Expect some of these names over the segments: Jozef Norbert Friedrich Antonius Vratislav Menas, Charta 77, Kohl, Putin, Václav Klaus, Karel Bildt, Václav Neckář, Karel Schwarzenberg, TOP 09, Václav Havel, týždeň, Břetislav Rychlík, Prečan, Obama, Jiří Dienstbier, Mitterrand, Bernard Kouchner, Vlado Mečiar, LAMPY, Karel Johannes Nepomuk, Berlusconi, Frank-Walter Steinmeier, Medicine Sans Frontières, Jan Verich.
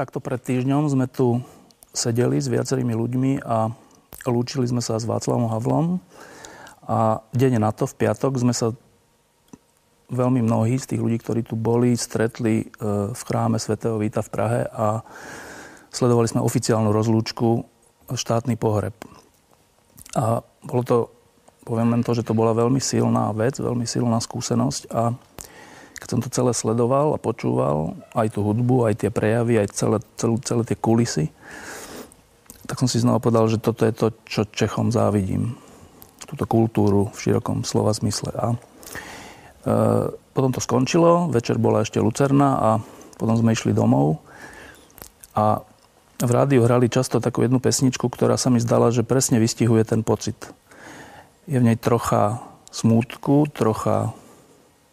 Takto pred týždňom sme tu sedeli s viacerými ľuďmi a lúčili sme sa s Václavom Havlom a deň na to, v piatok, sme sa veľmi mnohí z tých ľudí, ktorí tu boli, stretli v chráme svätého Víta v Prahe a sledovali sme oficiálnu rozlúčku, štátny pohreb. A bolo to, poviem len to, že to bola veľmi silná vec, veľmi silná skúsenosť a keď som to celé sledoval a počúval, aj tú hudbu, aj tie prejavy, aj celé tie kulisy, tak som si znova povedal, že toto je to, čo Čechom závidím. Túto kultúru v širokom slova zmysle. A potom to skončilo, večer bola ešte Lucerna a potom sme išli domov a v rádiu hrali často takú jednu pesničku, ktorá sa mi zdala, že presne vystihuje ten pocit. Je v nej trocha smútku, trocha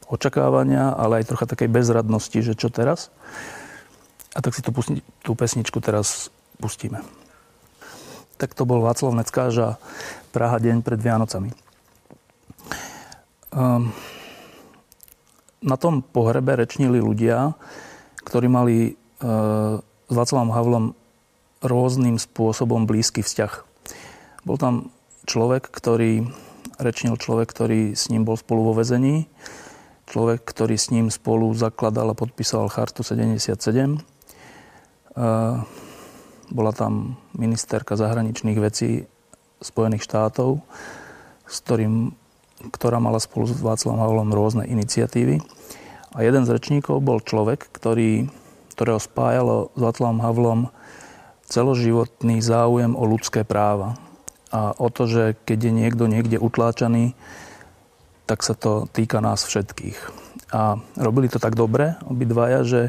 očakávania, ale aj trocha takej bezradnosti, že čo teraz? A tak si tú pesničku teraz pustíme. Tak to bol Václav Neckář a Praha deň pred Vianocami. Na tom pohrebe rečnili ľudia, ktorí mali s Václavom Havlom rôznym spôsobom blízky vzťah. Bol tam človek, ktorý rečnil, človek, ktorý s ním bol spolu vo väzení, človek, ktorý s ním spolu zakladal a podpísal Chartu 77. Bola tam ministerka zahraničných vecí Spojených štátov, ktorá mala spolu s Václavom Havlom rôzne iniciatívy. A jeden z rečníkov bol človek, ktorého spájalo s Václavom Havlom celoživotný záujem o ľudské práva. A o to, že keď je niekto niekde utláčaný, tak sa to týka nás všetkých. A robili to tak dobre, obidvaja, že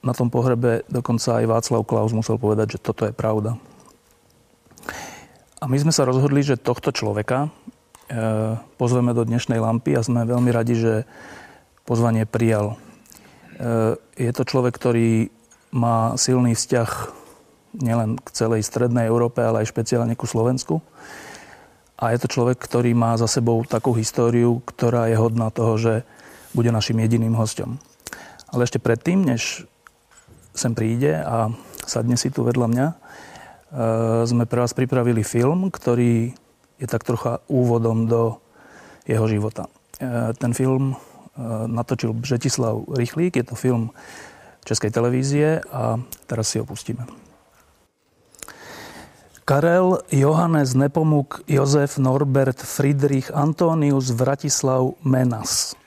na tom pohrebe dokonca aj Václav Klaus musel povedať, že toto je pravda. A my sme sa rozhodli, že tohto človeka pozveme do dnešnej lampy a sme veľmi radi, že pozvanie prijal. Je to človek, ktorý má silný vzťah nielen k celej strednej Európe, ale aj špeciálne ku Slovensku. A je to človek, ktorý má za sebou takú históriu, ktorá je hodná toho, že bude našim jediným hosťom. Ale ešte predtým, než sem príde a sadne si tu vedľa mňa, sme pre vás pripravili film, ktorý je tak trocha úvodom do jeho života. Ten film natočil Břetislav Rychlík, je to film Českej televízie a teraz si ho pustíme. Karel Johannes Nepomuk Jozef Norbert Friedrich Antonius Vratislav Menas.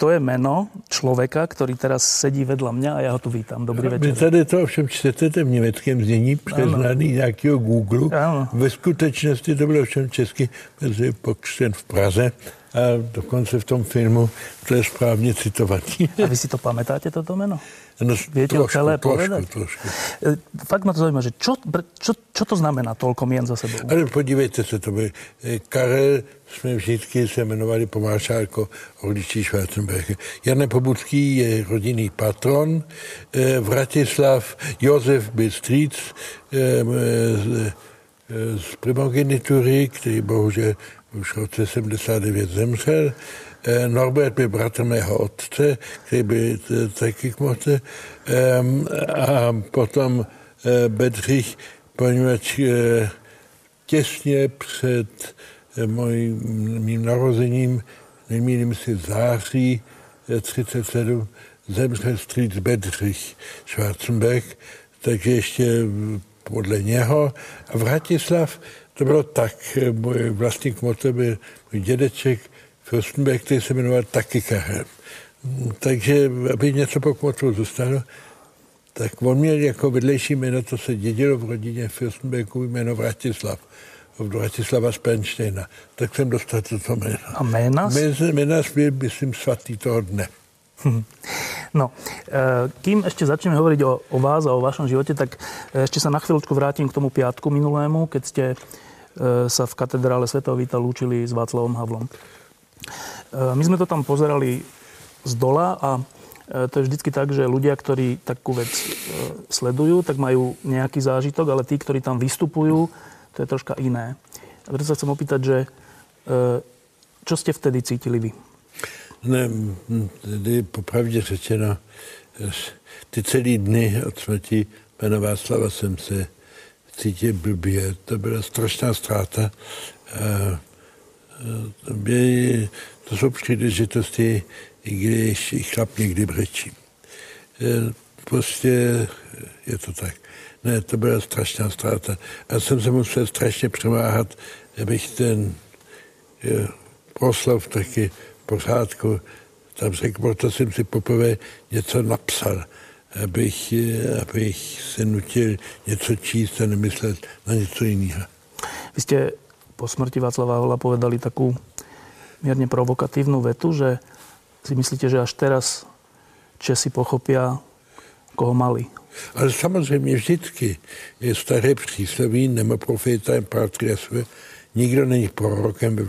To je meno človeka, ktorý teraz sedí vedľa mňa a ja ho tu vítam. Dobrý večer. Vy tady to ovšem čtete v německém znění, přeznaný z nějakého Google. Ano. Ve skutečnosti to bylo ovšem česky, protože je pokřtěn v Praze a dokonce v tom filmu to je správně citovaný. A vy si to pamätáte, toto meno? No, viete ho celé povedať? Trošku. Fakt ma to zaujíma, že čo to znamená toľko mien za sebou? Ale podívejte se, to by Karel, jsme vždycky se jmenovali Pomášárko, rodičí Schwarzenberg. Jan Nepomukský je rodinný patron, Vratislav, Josef byl strýc z primogenitury, který bohužel už v roce 79 zemřel. Norbert byl bratrem mého otce, který byl taky kmoř. A potom Bedřich, poněvadž těsně před mým narozením, nemýlím si září 37, zemřel strýc Bedřich Schwarzenberg, takže ještě podle něho. A Vratislav, to bylo tak, můj vlastní kmoř byl můj dědeček, Rostenberg, který se jmenoval taky Karel. Takže, aby něco po kmotru zůstalo, tak on měl jako vedlejší jméno, to se dědilo v rodině Fürstenbergů, jméno Vratislav. Vratislava z Penštejna. Tak jsem dostal toto jméno. A Menas? Menas byl, myslím, svatý toho dne. No, kým ešte začneme hovoriť o vás a o vašom živote, tak ešte sa na chvíľočku vrátim k tomu piatku minulému, keď ste sa v katedrále svätého Víta lúčili s Václavom Havlom. My sme to tam pozerali z dola a to je vždycky tak, že ľudia, ktorí takú vec sledujú, tak majú nejaký zážitok, ale tí, ktorí tam vystupujú, to je troška iné. A preto sa chcem opýtať, že čo ste vtedy cítili vy? Ne, tedy popravde řečeno, ty celý dny od smrti pana Václava jsem se cítil blbě. To byla strašná ztráta. To jsou příležitosti, i když chlap někdy brečí. Prostě je to tak. Ne, to byla strašná ztráta. A jsem se musel strašně přemáhat, abych ten proslov taky v pořádku tam řekl, proto jsem si poprvé něco napsal, abych se nutil něco číst a nemyslet na něco jiného. Vy ste po smrti Václava Havla povedali takú mierne provokatívnu vetu, že si myslíte, že až teraz Česi pochopia, koho mali. Ale samozřejmě vždycky je staré přísloví, nema profeta, imperatrice své. Nikdo není prorokem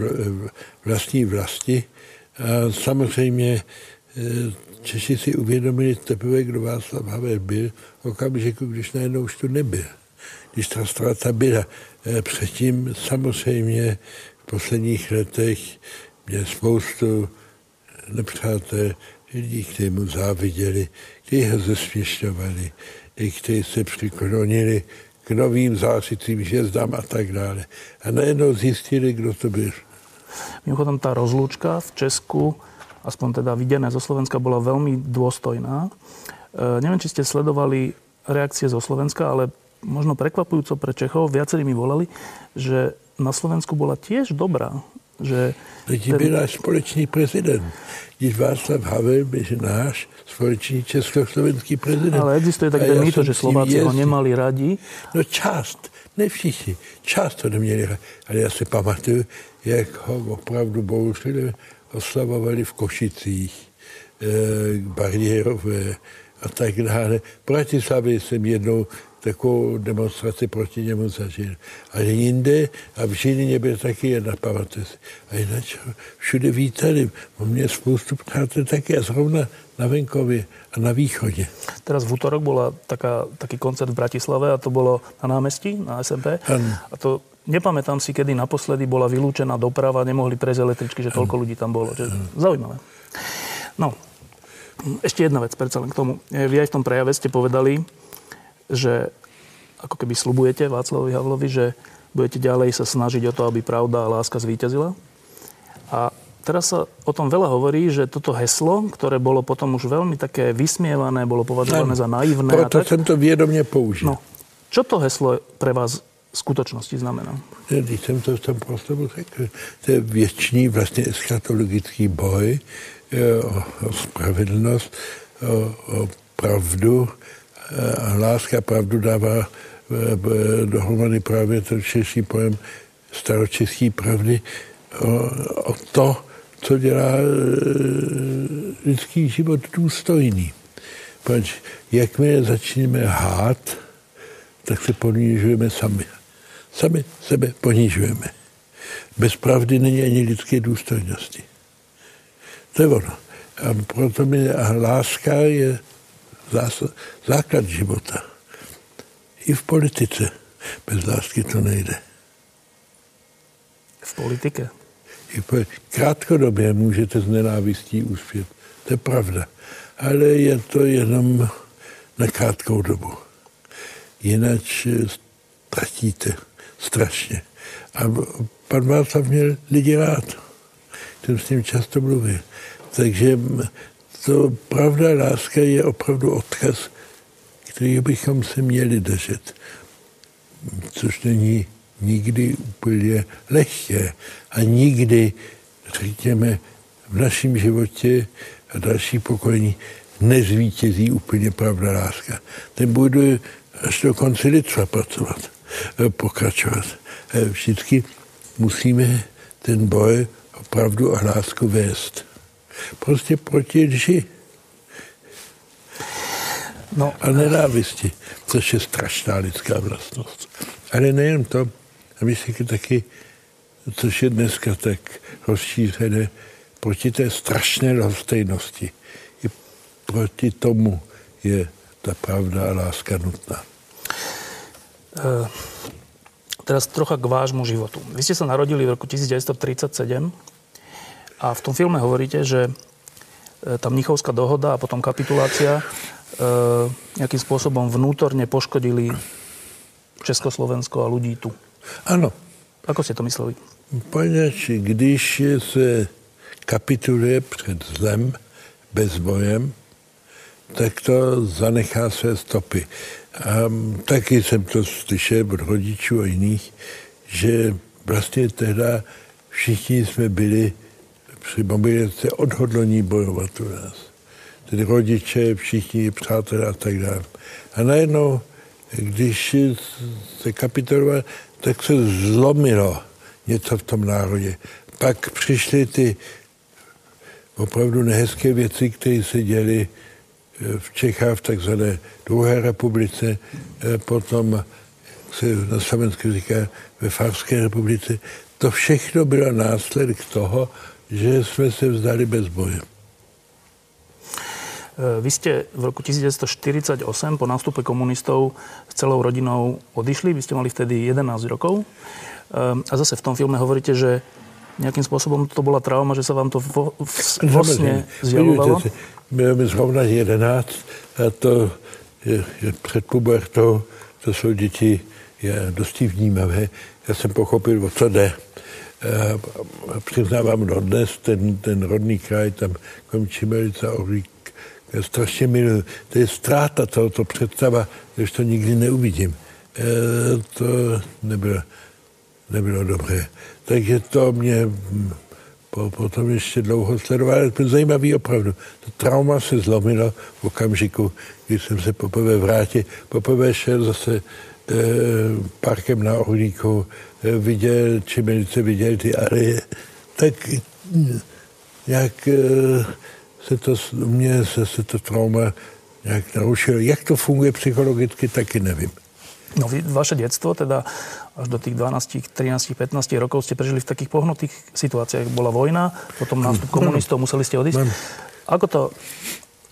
vlastní vlasti. A samozřejmě Češi si uvědomili teprve, kdo Václav Havel byl, v okamžiku, když najednou už tu nebyl. Když ta ztráta byla. Předtím samozřejmě v posledních letech mě spoustu nepřátel, lidí, kteří mu záviděli, kteří ho zesměšňovali, i kteří se přiklonili k novým zářicím hvězdám a tak dále. A najednou zjistili, kdo to byl. Mimochodem, tá rozlúčka v Česku, aspoň teda videné zo Slovenska, bola veľmi dôstojná. Neviem, či ste sledovali reakcie zo Slovenska, ale možno prekvapujúco pre Čechov, viacerí mi volali, že na Slovensku bola tiež dobrá. Že to byl náš společný prezident. Když Václav Havel byl náš společný československý prezident. Ale existuje takové mýto, že Slováci ho nemali radi. No část, ne všichni, část to neměli radi. Ale já si pamatuju, jak ho opravdu bouřili, oslavovali v Košicích, Bariérové a tak dále. V Bratislavě jsem jednou takovou demonstraci proti němu zažil. Ale jinde, a v Žilině byl taky jedna, pamatuje si. A jinak všude vítali. U mě spoustu ptáte taky, a zrovna na venkově a na východě. Teraz v útorok bola taký koncert v Bratislave a to bolo na námestí, na SMP. Ano. A to nepamätám si, kedy naposledy bola vylúčená doprava, nemohli prejsť električky, že toľko ľudí tam bolo. Zaujímavé. No, ešte jedna vec, predsa len k tomu. Vy aj v tom prejave ste povedali, že ako keby slubujete Václavovi Havlovi, že budete ďalej sa snažiť o to, aby pravda a láska zvíťazila. A teraz sa o tom veľa hovorí, že toto heslo, ktoré bolo potom už veľmi také vysmievané, bolo považované za naivné. Proto a tak, som to viedomne použil. No, čo to heslo pre vás v skutočnosti znamená? Když som to v tom proslovu řekl, to je věčný vlastne eschatologický boj o spravedlnosť, o pravdu. A láska pravdu dává dohromady právě ten širší pojem staročeské pravdy o to, co dělá lidský život důstojný. Protože jakmile začneme lhát, tak se ponižujeme sami. Sami sebe ponižujeme. Bez pravdy není ani lidské důstojnosti. To je ono. A proto mi láska je základ života. I v politice. Bez lásky to nejde. V politice? Krátkodobě můžete z nenávistí uspět. To je pravda. Ale je to jenom na krátkou dobu. Jinak ztratíte strašně. A pan Václav měl lidi rád. Jsem s ním často mluvil. Takže to pravda a láska je opravdu odkaz, který bychom se měli držet. Což není nikdy úplně lehké. A nikdy, řekněme, v našem životě a další pokolení nezvítězí úplně pravda a láska. Ten bude až do konce lidstva pokračovat. Všichni musíme ten boj o pravdu a lásku vést. Prostě proti lži a nenávisti, což je strašná lidská vlastnost. Ale nejen to, a myslím, že taky, což je dneska tak rozšířené, proti té strašné lhostejnosti. I proti tomu je ta pravda a láska nutná. Teraz trocha k vášmu životu. Vy ste sa narodili v roku 1937, a v tom filme hovoríte, že tá Mnichovská dohoda a potom kapitulácia nejakým spôsobom vnútorne poškodili Československo a ľudí tu. Ano. Ako ste to mysleli? Poněč, když se kapituluje před zlem, bez bojem, tak to zanechá své stopy. A taky jsem to slyšel od rodičů a jiných, že vlastně tehda všichni jsme byli při mobilizaci odhodlení bojovat u nás. Tedy rodiče, všichni, přátelé a tak dále. A najednou, když se kapituloval, tak se zlomilo něco v tom národě. Pak přišly ty opravdu nehezké věci, které se děly v Čechách, v takzvané druhé republice, potom, jak se na Slovensku říká, ve Farské republice. To všechno bylo následek toho, že jsme se vzdali bez boje. Vy ste v roku 1948 po nástupe komunistov s celou rodinou odišli. Vy ste mali vtedy 11 rokov. A zase v tom filme hovoríte, že nejakým spôsobom to bola trauma, že sa vám to vo sne zjavovalo. Bylo mi zrovna 11 a to je před pubertou, to jsou děti dosti vnímavé. Já jsem pochopil, o co jde. Přiznávám dodnes ten rodný kraj, tam kolem Čimelice a Orlík, je strašně miluji. To je ztráta tohoto představa, že to nikdy neuvidím. To nebylo dobré. Takže to mě potom ještě dlouho sledovalo. Ale to je zajímavé opravdu. To trauma se zlomilo v okamžiku, když jsem se poprvé vrátil. Poprvé šel zase parkem na Orlíku, viděl Čimelice, viděl ty areje. Tak nějak... U mě se to trauma nějak narušilo. Jak to funguje psychologicky, taky nevím. No vaše dětstvo, teda až do tých 12, 13, 15 rokov ste prežili v takých pohnutých situáciách. Bola vojna, potom nástup komunistov, museli ste odísť. Ako to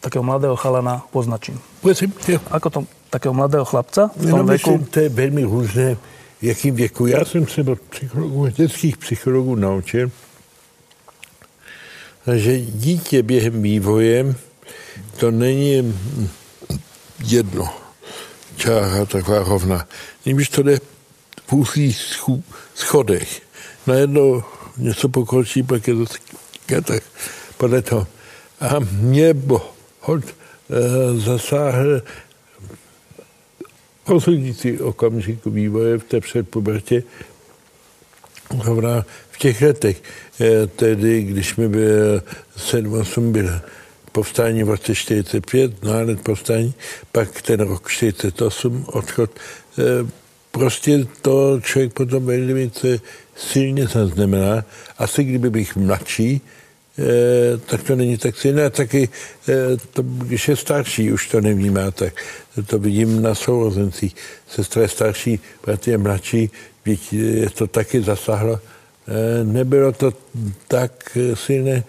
takého mladého chalana poznačím? Ako to takého mladého chlapca v tom veku? Myslím, to je veľmi různé, v jakým věku. Já jsem se od dětských psychologů naučil, že dítě během vývoje, to není jedno čára taková rovna. Když to jde v úzkých schodech, najednou něco pokročí, pak je to tak podle toho. A mě zasáhl rozhodující okamžik vývoje v té předpubertě, rovná v těch letech. Tedy, když mi byl 7-8, bylo povstání v roce 45, nálet povstání, pak ten rok 48, odchod. Prostě to člověk potom velice silně zaznamená. Asi kdyby bych mladší, tak to není tak silné. A taky, to, když je starší, už to nevnímá tak. To vidím na sourozencích. Sestra je starší, brat je mladší, je to taky zasáhlo. Nebylo to tak silné,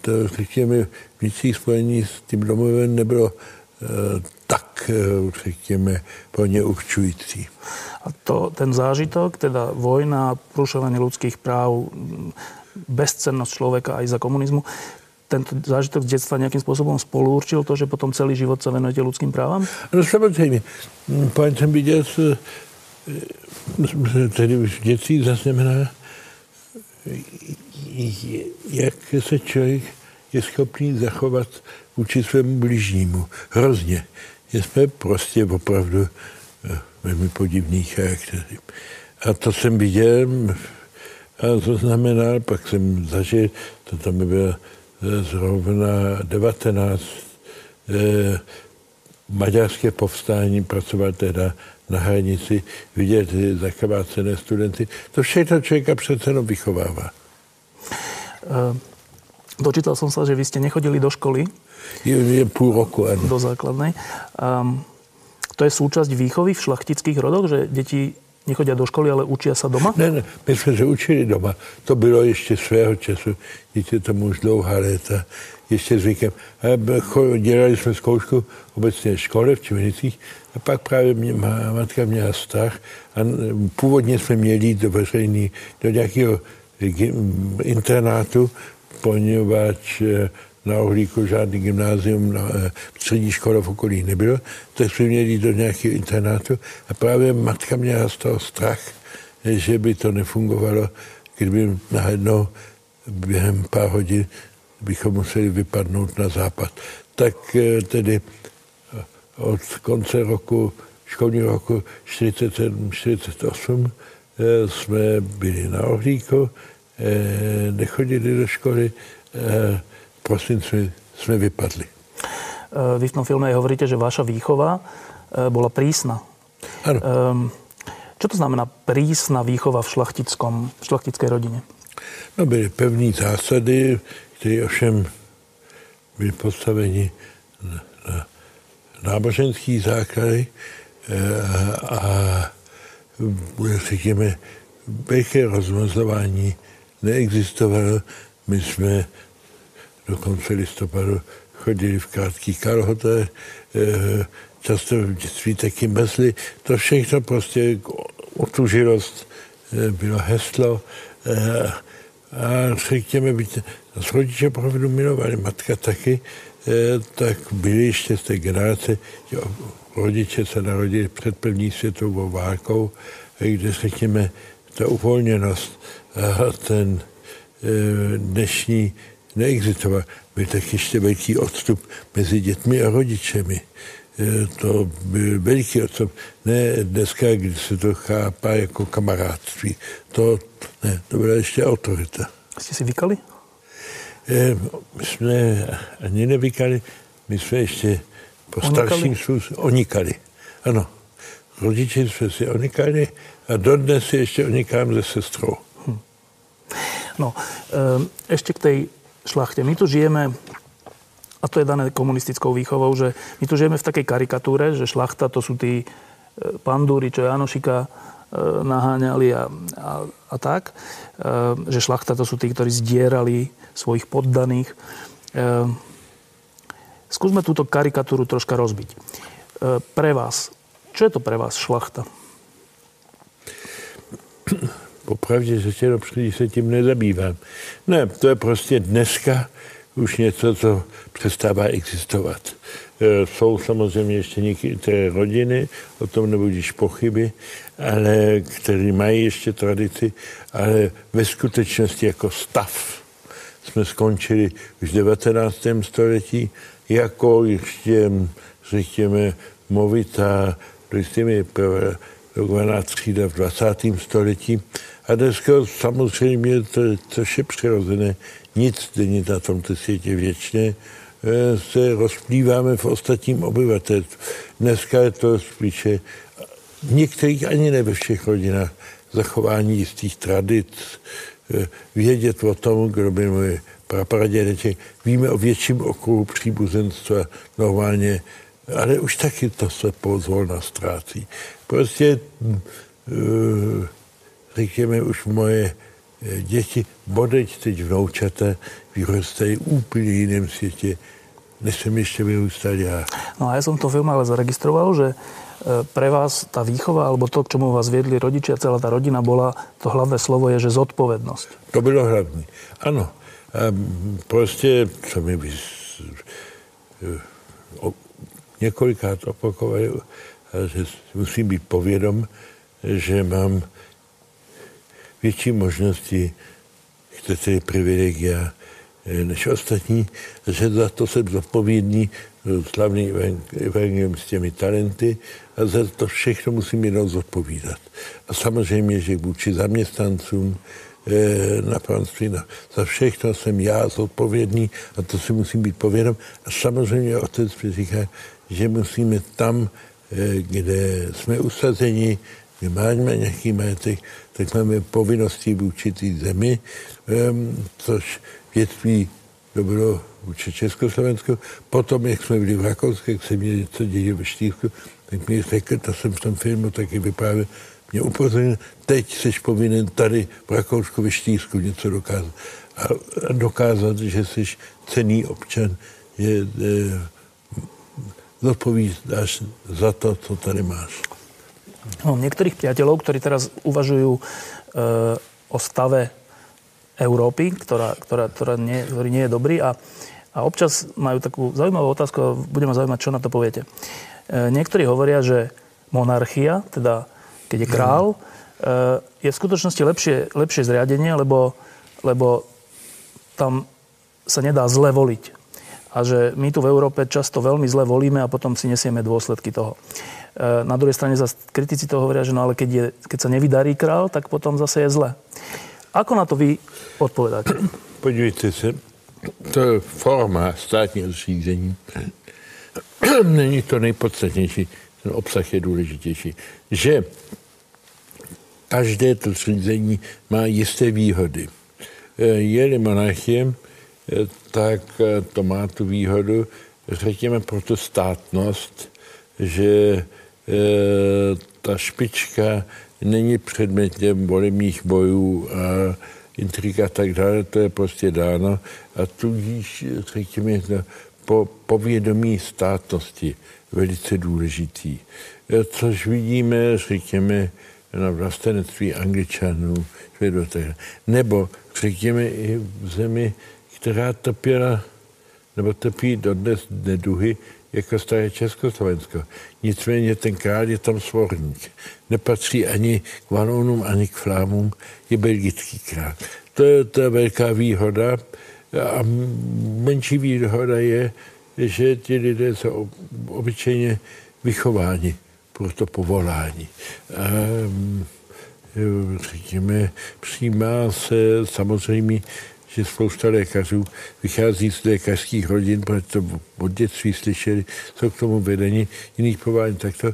to řekněme, vnitřní spojení s tím domovem nebylo tak, řekněme, pro ně určující. A to, ten zážitok, teda vojna, porušování lidských práv, bezcennost člověka i za komunismu, tento zážitok z dětstva nějakým způsobem spoluurčil to, že potom celý život se věnujete lidským právám? No samozřejmě. Pojď jsem viděl, tedy už dětství zaznamená, jak se člověk je schopný zachovat vůči svému bližnímu. Hrozně. Jsme prostě opravdu velmi podivní charaktery. A to jsem viděl a to znamená, pak jsem zažil, to tam bylo zrovna 19, maďarské povstání, pracoval teda na hranici, vidět zakabácené studenty. To všechno člověka přece jenom vychovává. Dočítal jsem se, že vy jste nechodili do školy. Je půl roku, ano. Do základnej. To je součást výchovy v šlachtických rodoch, že děti nechodí do školy, ale učí se doma? Ne, my jsme se učili doma. To bylo ještě svého času. Děti tomu už dlouhá léta. Ještě zvykem. Dělali jsme zkoušku obecně v škole v Čiminicích a pak právě matka měla vztah a původně jsme měli jít do veřejný, do nějakého internátu, poněvadž na Ohlíku žádný gymnázium, střední škola v okolí nebylo, tak jsme měli do nějakého internátu a právě matka měla z toho strach, že by to nefungovalo, kdyby najednou během pár hodin bychom museli vypadnout na západ. Tak tedy od konce roku, školního roku 47-48 jsme byli na Ohlíku, nechodili do školy, prosím, sme vypadli. Vy v tom filme hovoríte, že vaša výchova bola prísna. Áno. Čo to znamená prísna výchova v šlachtickej rodine? No, byly pevní zásady, které ovšem byly postaveni na náboženský základy a řekněme, velké rozmazlování neexistovalo. My jsme do konce listopadu chodili v krátkých kalhotách, často v dětství taky mrzli. To všechno prostě otužilost bylo heslo. A řekněme, nás rodiče pravdu milovali, matka taky, tak byli ještě z té generace, rodiče se narodili před první světovou válkou, kde řekněme, ta uvolněnost a ten dnešní neexistoval. Byl tak ještě velký odstup mezi dětmi a rodičemi. To byl velký odstup. Ne dneska, kdy se to chápá jako kamarádství. To ne, to byla ještě autorita. Jste si vykali? My jsme ani nevykali, my jsme ještě po starším způsobu onikali. Ano, rodiči jsme si onikali a dodnes si ještě onikám se sestrou. No, ešte k tej šlachte. My tu žijeme, a to je dané komunistickou výchovou, že my tu žijeme v takej karikatúre, že šlachta to sú tí pandúri, čo Janošika naháňali a tak. Že šlachta to sú tí, ktorí zdierali svojich poddaných. Skúsme túto karikatúru troška rozbiť. Pre vás, čo je to pre vás šlachta? Opravdě řečeno, když se tím nezabývám. Ne, to je prostě dneska už něco, co přestává existovat. Jsou samozřejmě ještě některé rodiny, o tom nebudíš pochyby, ale které mají ještě tradici, ale ve skutečnosti jako stav jsme skončili už v 19. století jako ještě, řekněme, movitá, dokonalá třída v 20. století. A dneska samozřejmě, což je přirozené, nic není na tomto světě věčné, se rozplýváme v ostatním obyvatelstvu. Dneska je to spíše v některých, ani ne ve všech rodinách, zachování jistých tradic, vědět o tom, kdo by můj prapradědeček. Víme o větším okruhu příbuzenstva normálně, ale už taky to se pozvolna ztrácí. Prostě řekněme už moje děti, bodeť teď vnoučata, vyrůstají úplně jiném světě, než jsem ještě vyrůstal já. No a já jsem to film ale zaregistroval, že pre vás ta výchova, alebo to, k čemu vás viedli rodiče a celá ta rodina bola, to hlavné slovo je, že zodpovědnost. To bylo hlavní, ano. A prostě, co mi několikrát opakovali, že musím být povědom, že mám větší možnosti, chcete privilegia než ostatní, že za to jsem zodpovědný, slavný evangelium s těmi talenty a za to všechno musím jenom zodpovídat. A samozřejmě, že vůči zaměstnancům na panství, za všechno jsem já zodpovědný a to si musím být povědom. A samozřejmě otec mi říká, že musíme tam, kde jsme usazeni, kde máme nějaký majetek, tak máme povinnosti vůči té zemi, což větví to bylo vůči Československu. Potom, jak jsme byli v Rakousku, jak se mě něco děje ve Štýrsku, tak mě řekl, to jsem v tom filmu taky vyprávěl, mě upozornil, teď seš povinen tady v Rakousku, ve Štýrsku něco dokázat. A dokázat, že seš cenný občan, že zodpovídáš za to, co tady máš. Mám niektorých priateľov, ktorí teraz uvažujú o stave Európy, ktorý nie je dobrý a A občas majú takú zaujímavú otázku a budeme zaujímať, čo na to poviete. Niektorí hovoria, že monarchia, teda keď je král, je v skutočnosti lepšie zriadenie, lebo tam sa nedá zle voliť. A že my tu v Európe často veľmi zle volíme a potom si nesieme dôsledky toho. Na druhej strane zase kritici toho hovoria, že no ale keď sa nevydarí král, tak potom zase je zle. Ako na to vy odpovedáte? Podívejte se, to je forma státního řízení. Není to nejpodstatnější, ten obsah je důležitější. Že každé to řízení má jisté výhody. Je-li monarchie, tak to má tu výhodu, řekněme proto státnost, že ta špička není předmětem volebních bojů a intriga a tak dále, to je prostě dáno. A tudíž, řekněme, po povědomí státnosti velice důležitý. Což vidíme, řekněme, na vlastenectví Angličanů, Švédů, nebo, řekněme, i v zemi, která trpěla, nebo trpí dodnes neduhy, jako staré Československo. Nicméně ten král je tam svorník. Nepatří ani k Vanounům, ani k Flámům, je belgický král. To je velká výhoda a menší výhoda je, že ti lidé jsou obyčejně vychováni pro to povolání. A, řekněme, přijímá se samozřejmě, že spousta lékařů vychází z lékařských rodin, protože to od dětství slyšeli, jsou k tomu vedení jiných povolání. Tak to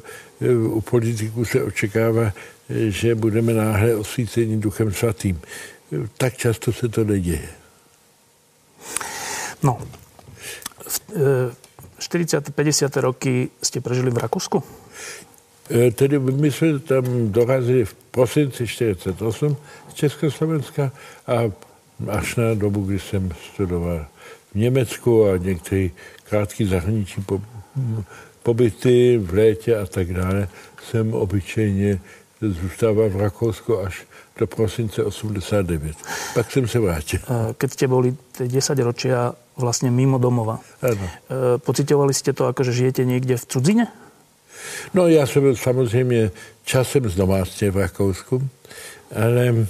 u politiků se očekává, že budeme náhle osvíceni Duchem Svatým. Tak často se to neděje. No, v 40-50 roky jste prežili v Rakousku? Tedy my jsme tam dorazili v prosinci 48 z Československa a až na dobu, kdy jsem studoval v Německu a některé krátké zahraniční pobyty v létě a tak dále, jsem obyčejně zůstával v Rakousku až do prosince 89. Pak jsem se vrátil. Keď ste boli 10 ročia vlastne mimo domova, ano. Pocitovali ste to, akože žijete niekde v cudzine? No já jsem byl samozřejmě časem zdomácněn v Rakousku, ale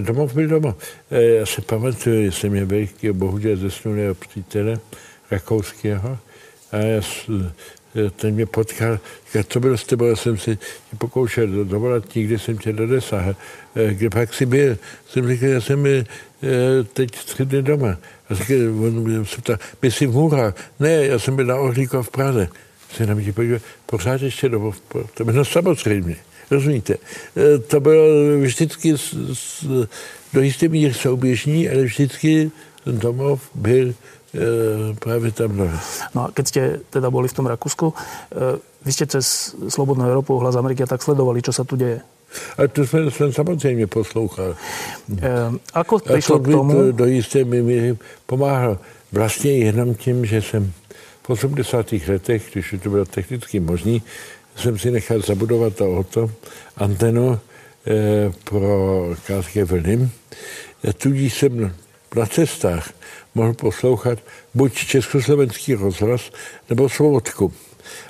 domov byl domov. Já se pamatuju, jsem měl velký, bohužel zesnulého přítele rakouského a ten mě potkal, říkal, co bylo s tebou, já jsem si pokoušel dovolat, nikdy jsem tě nedosáhl. Kde pak si byl, jsem říkal, já jsem byl teď 3 dny doma. A říkal, on se ptal, byl jsi v Můrách? Ne, já jsem byl na Orlíku v Praze. Jsem na mě podíval, pořád ještě domov, to bylo samozřejmě. Rozumíte? To bylo vždycky do jisté míry souběžní, ale vždycky ten domov byl právě tam dole. No a keď ste teda boli v tom Rakousku, vy ste cez Slobodnú Európu, Hlas Ameriky tak sledovali, čo sa tu deje? A to jsem samozřejmě poslouchal. Ako prišlo k tomu? To do jisté mi pomáhal vlastně jenom tím, že jsem v 80. letech, když to bylo technicky možný, jsem si nechal zabudovat auto, antenu pro krátké vlny. Tudíž jsem na cestách mohl poslouchat buď československý rozhlas, nebo Svobodku.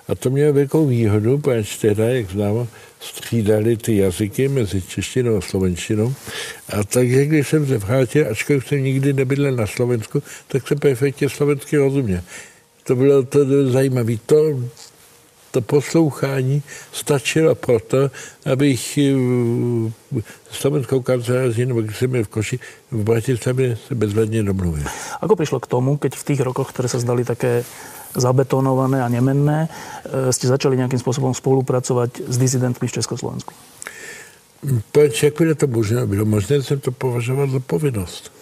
A to mělo velkou výhodu, protože tehda, jak známo, střídali ty jazyky mezi češtinou a slovenštinou. A takže, když jsem se vrátil, ačkoliv jsem nikdy nebydlel na Slovensku, tak jsem perfektně slovensky rozuměl. To bylo zajímavé. To poslouchání stačilo proto, abych slovenskou kanceláří, nebo když jsem je v Koši, v Bratislavě se bezvadně domluvil. Ako prišlo k tomu, keď v tých rokoch, ktoré sa zdali také zabetonované a nemenné, ste začali nejakým spôsobom spolupracovať s disidentmi v Československu? Proč, jakože to bylo možné, jsem to považoval za povinnost.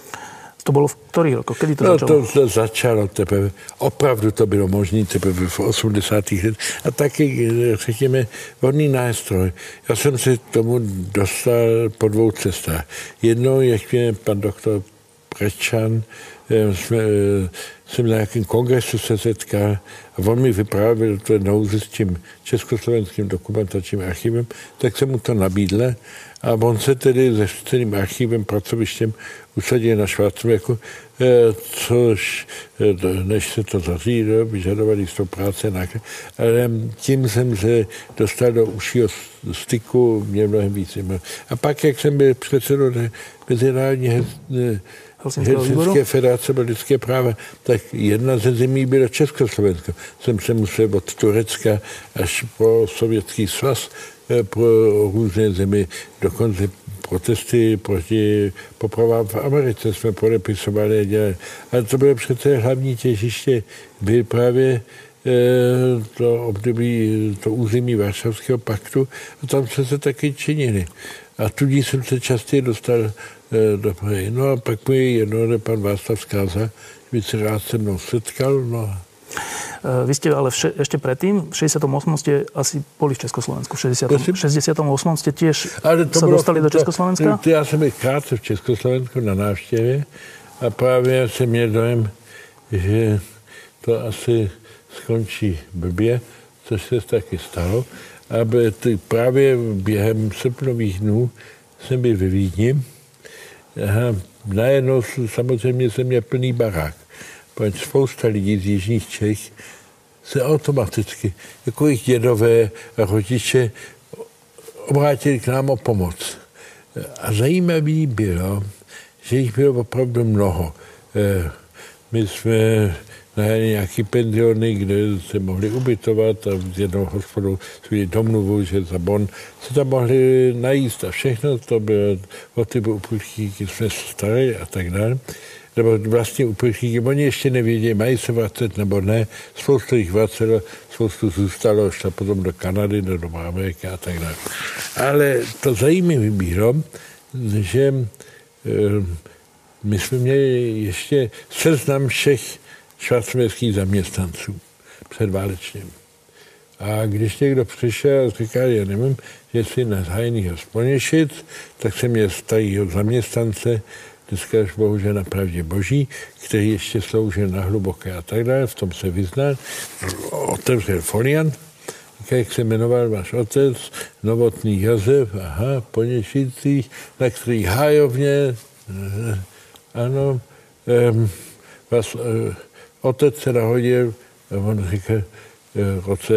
To bolo v ktorých rokoch? Kedy to začalo? To začalo teprve. Opravdu to bylo možné teprve v 80. letech. A taky, řekněme, vhodný nástroj. Já jsem se tomu dostal po 2 cestách. Jednou, jak mě pan doktor Prečan jsem na nějakém kongresu se setkal a on mi vyprávěl to nouzi s tím československým dokumentačním archivem, tak jsem mu to nabídl a on se tedy se celým archivem, pracovištěm usadil na Schwarzenbergu, což, než se to zařídilo, vyžadovali z toho práce náklad, ale tím jsem se dostal do užšího styku, mě mnohem víc. A pak, jak jsem byl předsedou Mezinárodní Helsinské federace pro lidské práva, tak jedna ze zemí bylo Československo. Jsem se musel od Turecka až po Sovětský svaz pro různé zemi, dokonce protesty proti popravám v Americe jsme podepisovali a dělali. Ale to bylo přece hlavní těžiště, byl právě to období, to území Varšavského paktu a tam jsme se taky činili. A tudíž jsem se častěji dostal do Prahy. No a pak mi jednou pan Václav zkázal, že by se rád se mnou setkal. No. Vy ste ale ešte predtým, v 68. ste asi boli v Československu. V 68. ste tiež sa dostali do Československa? Ja som byl krátce v Československu na návšteve a právě som měl dojem, že to asi skončí blbě, což se taky stalo. A právě během srpnových dnů jsem byl ve Vídni. Najednou samozřejmě jsem měl plný barák. Protože spousta lidí z jižních Čech se automaticky, jako jejich dědové a rodiče, obrátili k nám o pomoc. A zajímavé bylo, že jich bylo opravdu mnoho. My jsme najeli nějaký penziony, kde se mohli ubytovat a s jednou hospodou svůj domluvu, že za bon se tam mohli najíst a všechno. To bylo o typu uprchlíky, jsme staré a tak dále. Nebo vlastně uprchlíky, oni ještě nevěděli, mají se vracet nebo ne. Spoustu jich vracelo, spoustu zůstalo, šla potom do Kanady, do Ameriky a tak dále. Ale to zajímavé bylo, že my jsme měli ještě seznam všech švarcemberských zaměstnanců předválečně. A když někdo přišel a říkal, já nevím, jestli na Hájných Hospodněšic, tak jsem měl starýho zaměstnance, dneska už bohužel na pravdě boží, který ještě sloužil na Hluboké a tak dále, v tom se vyznal, otevřel foliant, jak se jmenoval váš otec, Novotný Josef, aha, Poněšicích, na který hájovně, ano, vás otec se nahodil, a on říkal, v roce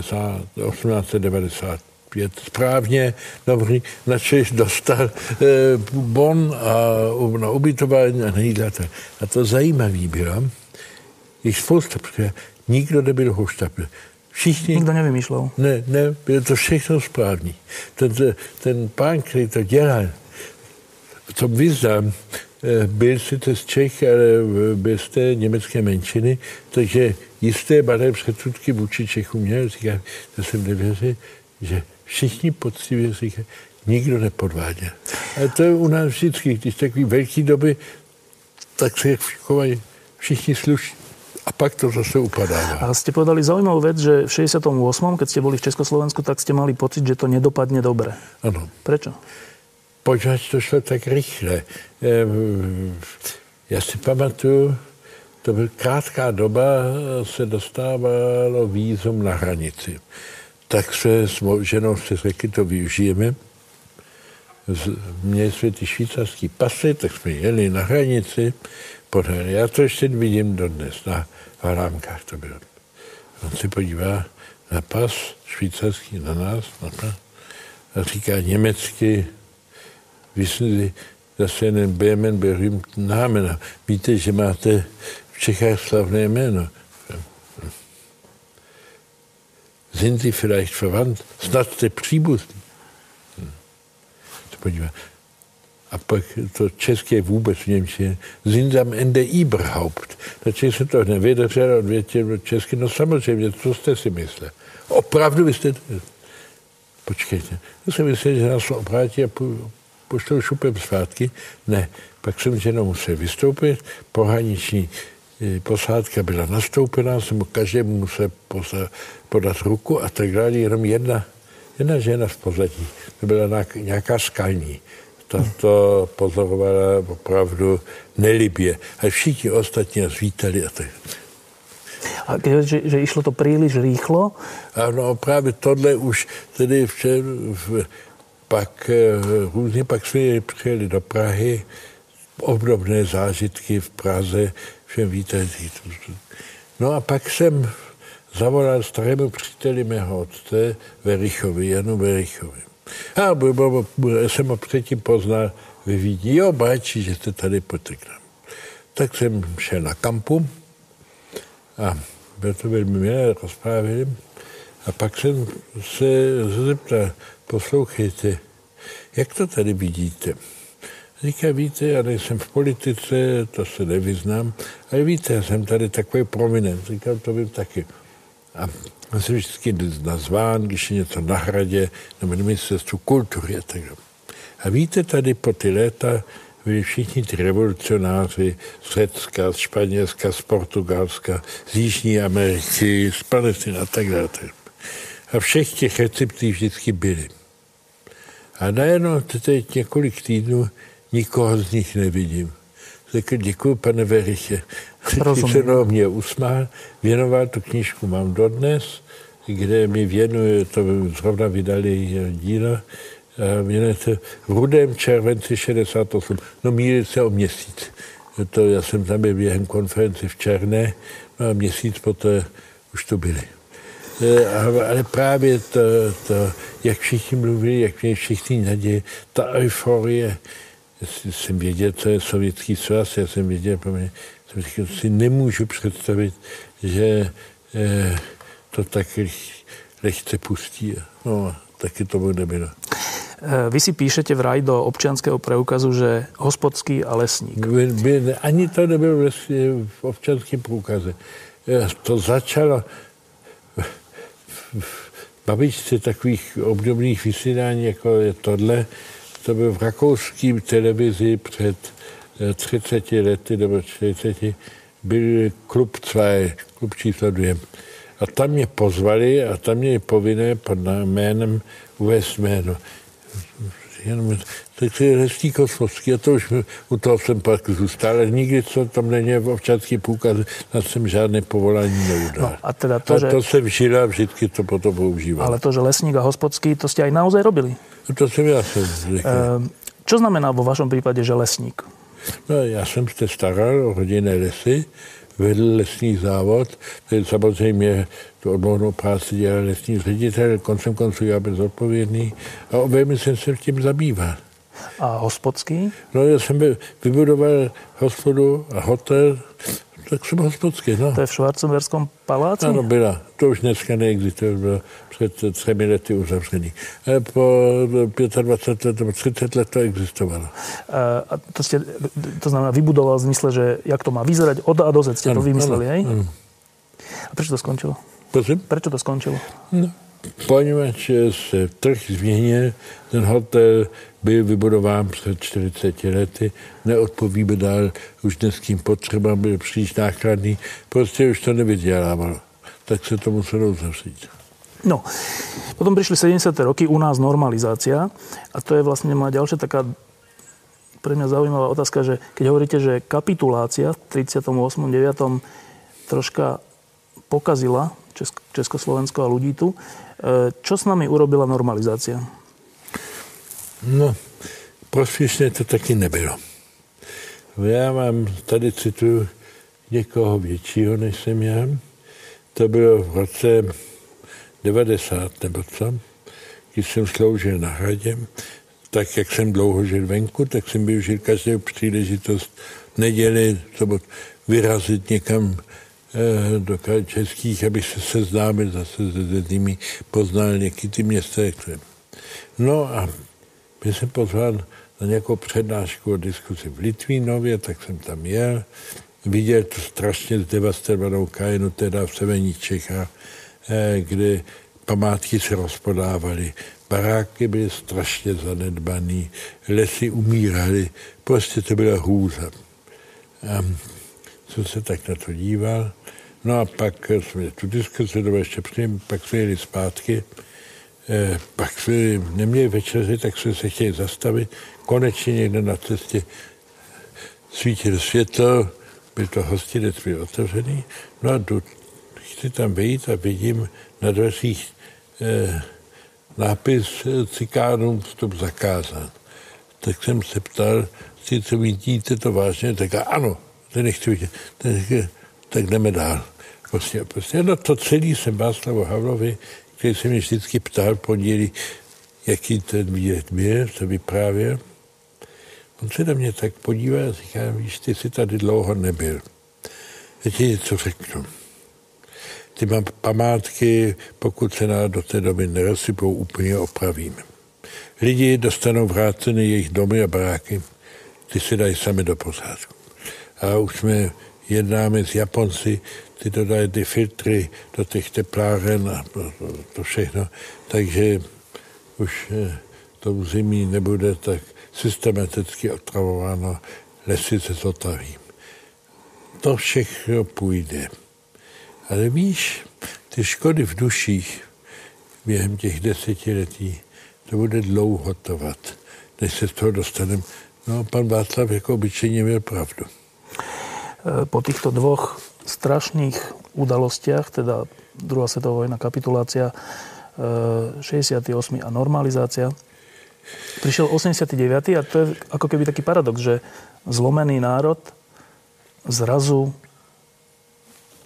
1890. Je správně, dobrý, načež dostal bon a na ubytování a nejídlata. A to zajímavé bylo, jich spousta, protože nikdo nebyl hoštapil. Všichni... Nikdo nevymýšlel. Ne, bylo to všechno správný. Ten pán, který to dělal, co vyznám, byl sice z Čech, ale byl z té německé menšiny, takže jisté baré předsudky vůči Čechům měl, říkám, to jsem nevěřil, že všichni poctivě říkají, nikdo nepodváděl. A to je u nás vždycky, když takový velký doby, tak se chovají všichni slušní. A pak to zase upadá. A ste povedali zaujímavú vec, že v 68., keď ste boli v Československu, tak ste mali pocit, že to nedopadne dobre. Ano. Prečo? Poďme, to šlo tak rychle. Ja si pamatuju, to byla krátká doba, se dostávalo vízum na hranici. Tak se s ženou se řekli, to využijeme. Měli jsme ty švýcarský pasy, tak jsme jeli na hranici. Já to ještě vidím dodnes, na Halámkách to bylo. On se podívá na pas švýcarský, na nás, na pas, a říká německy, vysvětlí, zase jeden Bémen, Berlin, námena. Víte, že máte v Čechách slavné jméno. Sind Sie vielleicht verwandt? Snad jste příbuzný. A pak to české vůbec v Němčině. Sind am Ende überhaupt? Takže se to nevydrželo, odvětil česky. No samozřejmě, co jste si myslel? Opravdu vy jste... Počkejte. Já jsem myslel, že nás obrátí a pošlou šupem zpátky. Ne. Pak jsem jenom musel vystoupit. Pohraniční posádka byla nastoupená, jsem každému musel podat ruku a tak dále, jenom jedna žena v pozadí, to byla nějaká skalní. tato pozorovala opravdu nelibě. A všichni ostatní nás vítali. A že išlo to príliš rýchlo? Ano, právě tohle už tedy pak jsme přijeli do Prahy, obdobné zážitky v Praze, všem vítali. No a pak jsem zavolal starému příteli mého otce Verichovi, Janu Verichovi. A jsem ho předtím poznal ve Vídni. Jo, báči, že se tady potkám. Tak jsem šel na kampu a byl to velmi milé, rozprávili. A pak jsem se zeptal, poslouchejte, jak to tady vidíte? Říká, víte, já nejsem v politice, to se nevyznám, ale víte, já jsem tady takový prominent. Říkám, to vím taky. A on se vždycky nazván, když je něco na Hradě, nebo na ministerstvu kultury a tak dále. A víte, tady po ty léta byli všichni ty revolucionáři z Řecka, z Španělska, z Portugalska, z Jižní Ameriky, z Palestiny a tak dále. A všech těch receptů vždycky byli. A najednou teď několik týdnů nikoho z nich nevidím. Řekl, děkuji, pane Veriche. Se mě usmál, věnoval tu knížku, mám dodnes, kde mi věnuje, to zrovna vydali dílo, věnuje se v rudém červenci 68, no míli se o měsíc. To já jsem tam byl během konferenci v Černé, no a měsíc poté už to byli. Ale právě to, jak všichni mluvili, jak měli všichni naděje, ta euforie, já jsem věděl, co je Sovětský svaz, já jsem věděl, že si nemůžu představit, že to tak lehce pustí. No, taky to bude bylo. Vy si píšete vraj do občanského preukazu, že hospodský a lesník. Ani to nebylo v občanském preukaze. To začalo v babičce takových obdobných vysílání, jako je tohle. To byl v rakouském televizi před 30 lety nebo 40, byl klub 2, klub číslo 2. A tam mě pozvali a tam mě je povinné pod jménem uvést jméno. Tak je Lesník Hospodský, a to už u toho jsem pak zůstal, nikdy co tam není v občanský průkaz, na jsem žádné povolání neudal. No, a teda to, že... to jsem žil a vždycky to potom používal. Ale to, že lesník a hospodský, to jste aj naozaj robili. To jsem já jsem řekl. Čo znamená vo vašem případě, že lesník? No, já jsem se staral o rodinné lesy, vedl lesní závod, který samozřejmě tu odbornou práci dělal lesní ředitel, koncem konců já byl zodpovědný a obejmě jsem se tím zabýval. A hospodský? No, já jsem vybudoval hospodu a hotel, tak jsem hospodský, no. To je v Schwarzenbergském paláci? Ano, byla. To už dneska neexistuje, bylo před 3 lety uzavřený. Po 25 let nebo 30 let to existovalo. A to znamená, vybudoval zmysle, že jak to má vyzerať, od a do Z ste to vymysleli, hej? A prečo to skončilo? Prosím? Prečo to skončilo? No, poněvadž se trh změnil, ten hotel byl vybudován před 40 lety, neodpovídal už dneským potřebám, byl příliš nákladný, prostě už to nevydělávalo. Tak se to muselo uzavřít. No, potom prišli 70. roky, u nás normalizácia a to je vlastne moja ďalšia taká pre mňa zaujímavá otázka, že keď hovoríte, že kapitulácia v 38. 9. troška pokazila Československo a ľudí tu, čo s nami urobila normalizácia? No, prospěšné to taky nebylo. Já vám tady cituju někoho většího, než jsem já. To bylo v roce 90 nebo co, když jsem sloužil na Hradě. Tak, jak jsem dlouho žil venku, tak jsem využil každou příležitost neděli, sobot, vyrazit někam do kraj českých, abych se seznámil zase s nimi, poznal někdy ty města. No a byl jsem pozván na nějakou přednášku o diskuzi v Litvínově, tak jsem tam jel. Viděl tu strašně zdevastovanou krajinu, teda v severních Čechách, kde památky se rozpodávaly, baráky byly strašně zanedbaný, lesy umíraly, prostě to byla hrůza. A jsem se tak na to díval. No a pak jsme tu diskuzi, ještě předtím, pak jsme jeli zpátky Pak jsme neměli večeři, tak jsme se chtěli zastavit. Konečně někde na cestě svítil světlo, byl to hostinec, byl otevřený. No a chci tam vyjít a vidím na dveřích nápis cikánům vstup zakázán. Tak jsem se ptal, chci, co vidíte to vážně? Tak ano, to nechci vidět. Tak jdeme dál. Prostě. No to celý jsem Václavu Havlovi, který se mě vždycky ptal pondělí, jaký ten výlet byl, co vyprávěl. On se na mě tak podívá a říká, víš, ty jsi tady dlouho nebyl. Já ti něco řeknu. Ty mám památky, pokud se nám do té doby nerosypou, úplně opravíme. Lidi dostanou vráceny jejich domy a baráky, ty si dají sami do pořádku. A už jsme jednáme s Japonci, ty dodají ty filtry do těch tepláren a to všechno, takže už to zimí nebude tak systematicky otravováno, lesy se zotaví. To všechno půjde. Ale víš, ty škody v duších během těch 10 let, to bude dlouho trvat, než se z toho dostaneme. No, pan Václav jako obyčejně měl pravdu. Po týchto dvoch strašných udalostiach, teda druhá svetová vojna, kapitulácia, 68. a normalizácia, prišiel 89. a to je ako keby taký paradox, že zlomený národ zrazu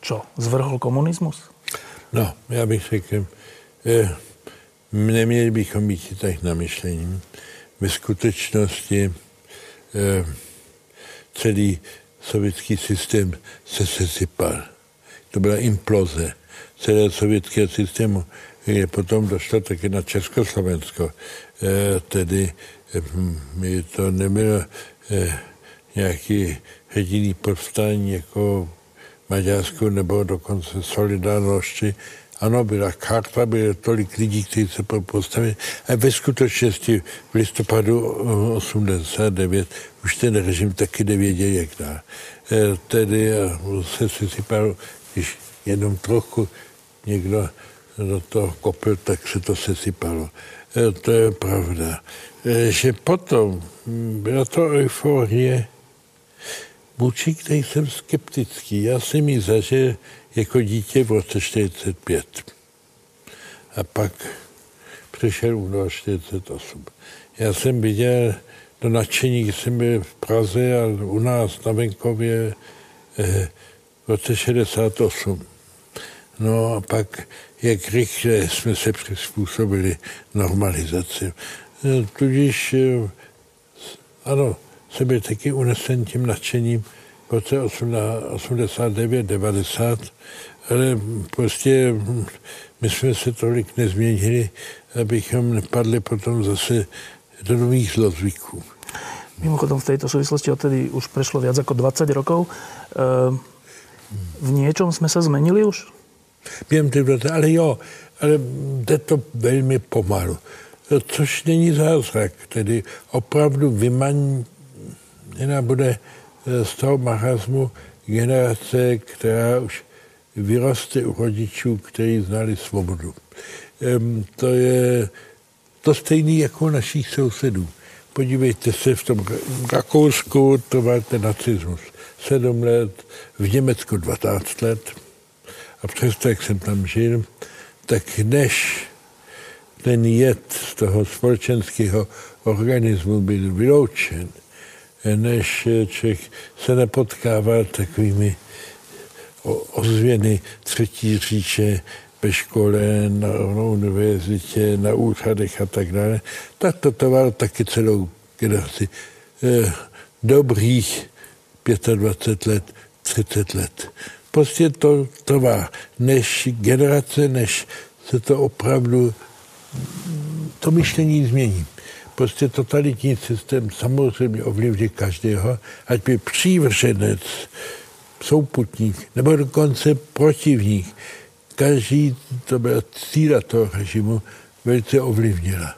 čo? Zvrhl komunismus? No, já bych řekl, neměli bychom být tak namyšlení. Ve skutečnosti celý sovětský systém se sesypal. To byla imploze celého sovětského systému, kde potom došlo také na Československo. Tedy to nebylo nějaký jediný povstání jako Maďarsku nebo dokonce solidárnosti. Ano, byla karta, bylo tolik lidí, kteří se postavili. A ve skutečnosti v listopadu 89 už ten režim taky nevěděl, jak dá. Tedy se sesypalo, když jenom trochu někdo do toho kopil, tak se to sesypalo. To je pravda. Že potom byla to euforie, vůči který jsem skeptický. Já jsem ji zažil jako dítě v roce 45. A pak přišel únor 48. Já jsem viděl do nadšení, když jsem byl v Praze a u nás na venkově v roce 68. No a pak, jak rychle jsme se přizpůsobili normalizaci. Tudíž, ano, jsem byl taky unesen tím nadšením v roce 89-90, ale prostě my jsme se tolik nezměnili, abychom nepadli potom zase do nových zlozvyků. Mimochodom v tejto súvislosti odtedy už prešlo viac ako 20 rokov. V niečom sme sa zmenili už? Ale jo, ale jde to velmi pomalu, což není zázrak, tedy opravdu Jedna bude z toho marasmu generace, která už vyroste u rodičů, kteří znali svobodu. To je to stejné jako našich sousedů. Podívejte se, v tom Rakousku trval ten nacismus 7 let, v Německu 20 let. A přesto, jak jsem tam žil, tak než ten jed z toho společenského organismu byl vyloučen, než Čech se nepotkával takovými ozvěny třetí říče ve škole, na univerzitě, na úřadech a tak dále, tak to trvalo taky celou generaci. Dobrých 25 let, 30 let. Prostě to trvá, než se to opravdu to myšlení změní. Prostě totalitní systém samozřejmě ovlivní každého, ať by přívrženec, souputník nebo dokonce protivník, každý to byla cíla toho režimu, velice ovlivnila.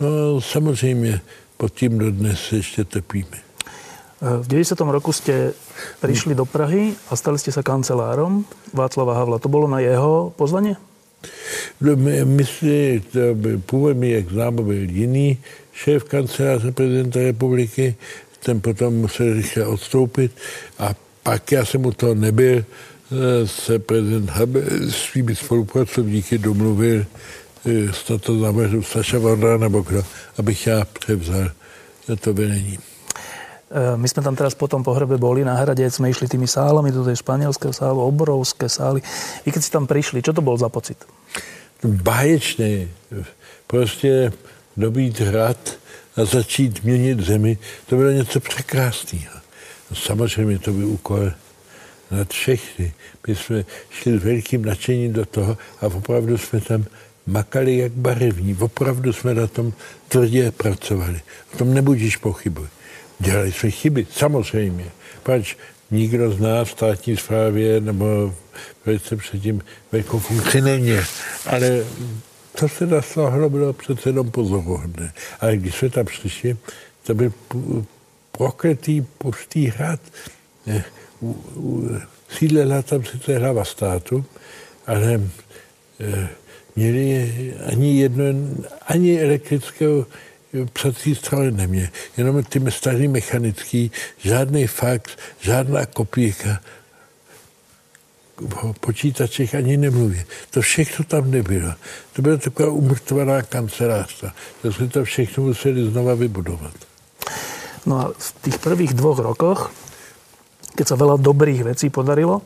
No samozřejmě pod tím dodnes ještě trpíme. V 90. roku ste prišli do Prahy a stali ste sa kancelárom Václava Havla. To bolo na jeho pozvanie? Myslím, původně, jak znám, byl jiný šéf kanceláře prezidenta republiky, ten potom musel rychle odstoupit a pak já jsem u toho nebyl, se prezident Havel svými spolupracovníky domluvil s tato závažnou Saša Vardra nebo kdo, abych já převzal to vedení. My sme tam teraz po tom pohrebe boli na Hrade, sme išli tými sálami, do tej španielského sálu, obrovské sály. Vy keď si tam prišli, čo to bol za pocit? Báječný. Prostě dobít hrad a začít měnit zemi, to bylo něco překrásného. Samozřejmě to byl úkol nad všechny. My jsme šli s velkým nadšením do toho a opravdu jsme tam makali jak barevní. Opravdu jsme na tom tvrdě pracovali. O tom nebudíš pochybuj. Dělali jsme chyby, samozřejmě. Pač nikdo z nás v státní správě nebo velice předtím velkou funkci neměl. Ale to se nasláhlo, bylo přece jenom pozoruhodné. Ale když jsme tam přišli, to byl prokletý pustý hrad. Sídlela tam sice hlava státu, ale měli ani elektrického psací strany neměl, jenom ty starý mechanický, žádný fax, žádná kopírka, o počítačích ani nemluvě. To všechno tam nebylo. To byla taková umrtvaná kancelářka. To jsme to všechno museli znova vybudovat. No a v tých prvých dvoch rokoch, keď sa veľa dobrých vecí podarilo,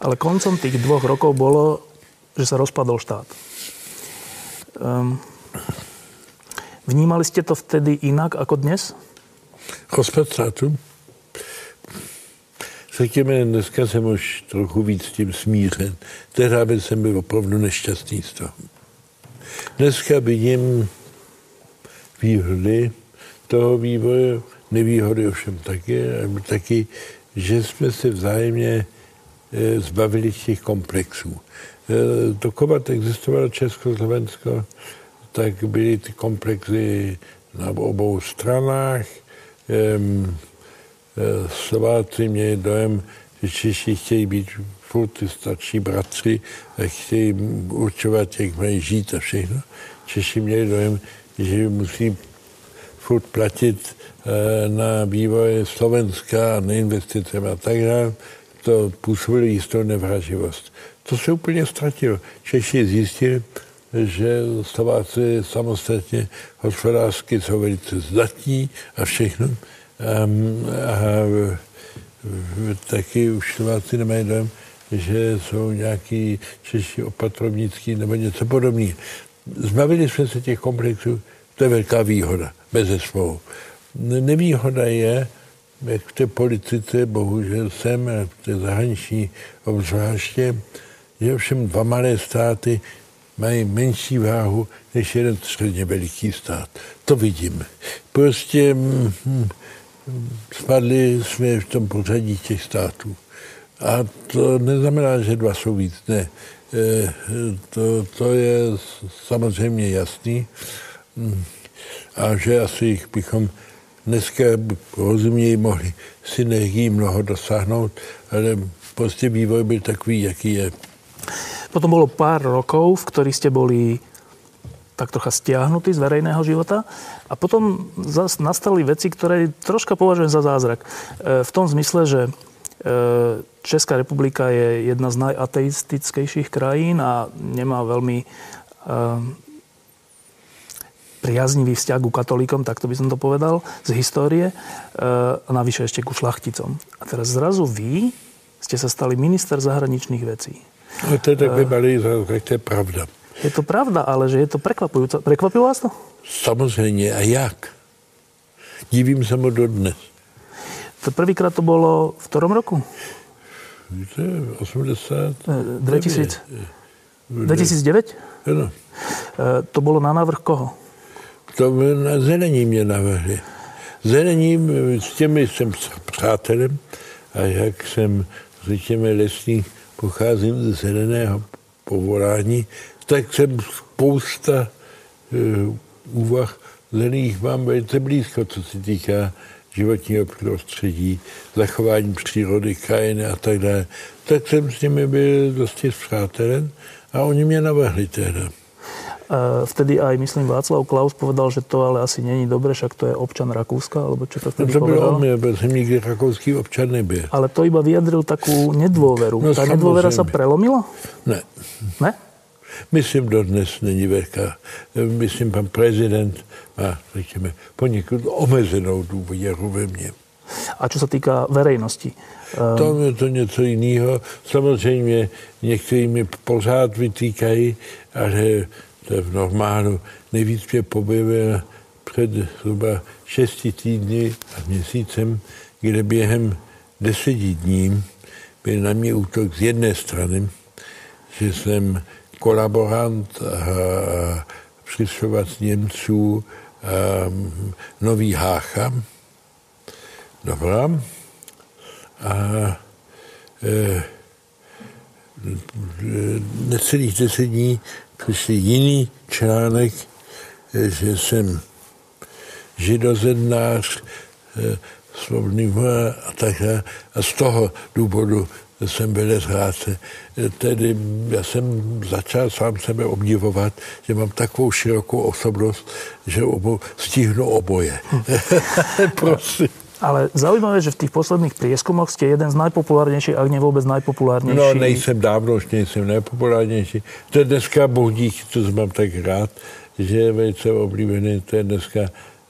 ale koncom tých dvoch rokov bolo, že sa rozpadol štát. Vnímali ste to vtedy inak ako dnes? Rozpad státu? Řekněme, dneska jsem už trochu víc tím smířen. Tehdy jsem byl opravdu nešťastný z toho. Dneska vidím výhody toho vývoje, nevýhody ovšem taky, že jsme se vzájemně zbavili těch komplexů. Dokovat existovalo Československo, tak byly ty komplexy na obou stranách. Slováci měli dojem, že Češi chtějí být furt ty starší bratři a chtějí určovat, jak mají žít a všechno. Češi měli dojem, že musí furt platit na vývoj Slovenska, na investice a tak dále. To působilo jistou nevraživost. To se úplně ztratilo. Češi zjistili, že Slováci samostatně hospodářsky jsou velice zdatní a všechno. Taky už Slováci nemají dojem, že jsou nějaký Češi opatrovnický nebo něco podobného. Zbavili jsme se těch komplexů, to je velká výhoda, bezesporu. Nevýhoda je, jak v té politice, bohužel jsem, a v té zahraniční obzvláště, že ovšem dva malé státy mají menší váhu než jeden středně veliký stát. To vidím. Prostě spadli jsme v tom pořadí těch států. A to neznamená, že dva jsou víc. Ne. To je samozřejmě jasný. A že asi bychom dneska rozuměji mohli synergii mnoho dosáhnout, ale prostě vývoj byl takový, jaký je. Potom bolo pár rokov, v ktorých ste boli tak trocha stiahnutí z verejného života a potom nastali veci, ktoré troška považujem za zázrak. V tom zmysle, že Česká republika je jedna z najateistickejších krajín a nemá veľmi priaznivý vzťah ku katolíkom, takto by som to povedal, z histórie a navyše ešte ku šlachticom. A teraz zrazu vy ste sa stali minister zahraničných vecí. No to je takový malý zázrak, to je pravda. Je to pravda, ale že je to prekvapujúce. Prekvapilo vás to? Samozřejmě. A jak? Divím se mu dodnes. To prvýkrát to bolo v ktorom roku? To je 2009? Ano. To bolo na návrh koho? To na Zelení mě navrhli. Zelením, s těmi jsem přátelem a jak jsem řekněme lesní pocházím ze zeleného povolání, tak jsem spousta úvah zelených mám velice blízko, co se týká životního prostředí, zachování přírody, krajiny a tak dále. Tak jsem s nimi byl dosti spřátelen a oni mě navrhli tehdy. Vtedy aj, myslím, Václav Klaus povedal, že to ale asi není dobre, však to je občan Rakúska, alebo čo to vtedy to povedal. To byl on, jsem nikdy rakouský občan nebyl. Ale to iba vyjadril takú nedôveru. No, tá nedôvera sa prelomila? Ne. Ne? Myslím, dodnes není veľká. Myslím, pan prezident má, řekněme, poněkud omezenou důvěru ve mne. A čo sa týka verejnosti? Tam je to něco jiného. Samozřejmě někteří mi pořád vytýkají, ale to je v normálu. Nejvíc mě pobavilo před zhruba 6 týdny a měsícem, kde během 10 dní byl na mě útok z jedné strany, že jsem kolaborant a přišovac Němců a Nový Hácha. Dobrá. A necelých 10 dní přišli jiný článek, že jsem židozednář, svobodný a tak dále. A z toho důvodu jsem byl z hráce. Tedy já jsem začal sám sebe obdivovat, že mám takovou širokou osobnost, že stihnu oboje. Prosím. Ale zaujímavé, že v tých posledných prieskumoch ste jeden z najpopulárnejších, ak nie vôbec najpopulárnejší. No, nejsem dávno, už nejsem najpopulárnejší. To je dneska, boh díky, to mám tak rád, že je velice oblíbený. To je dneska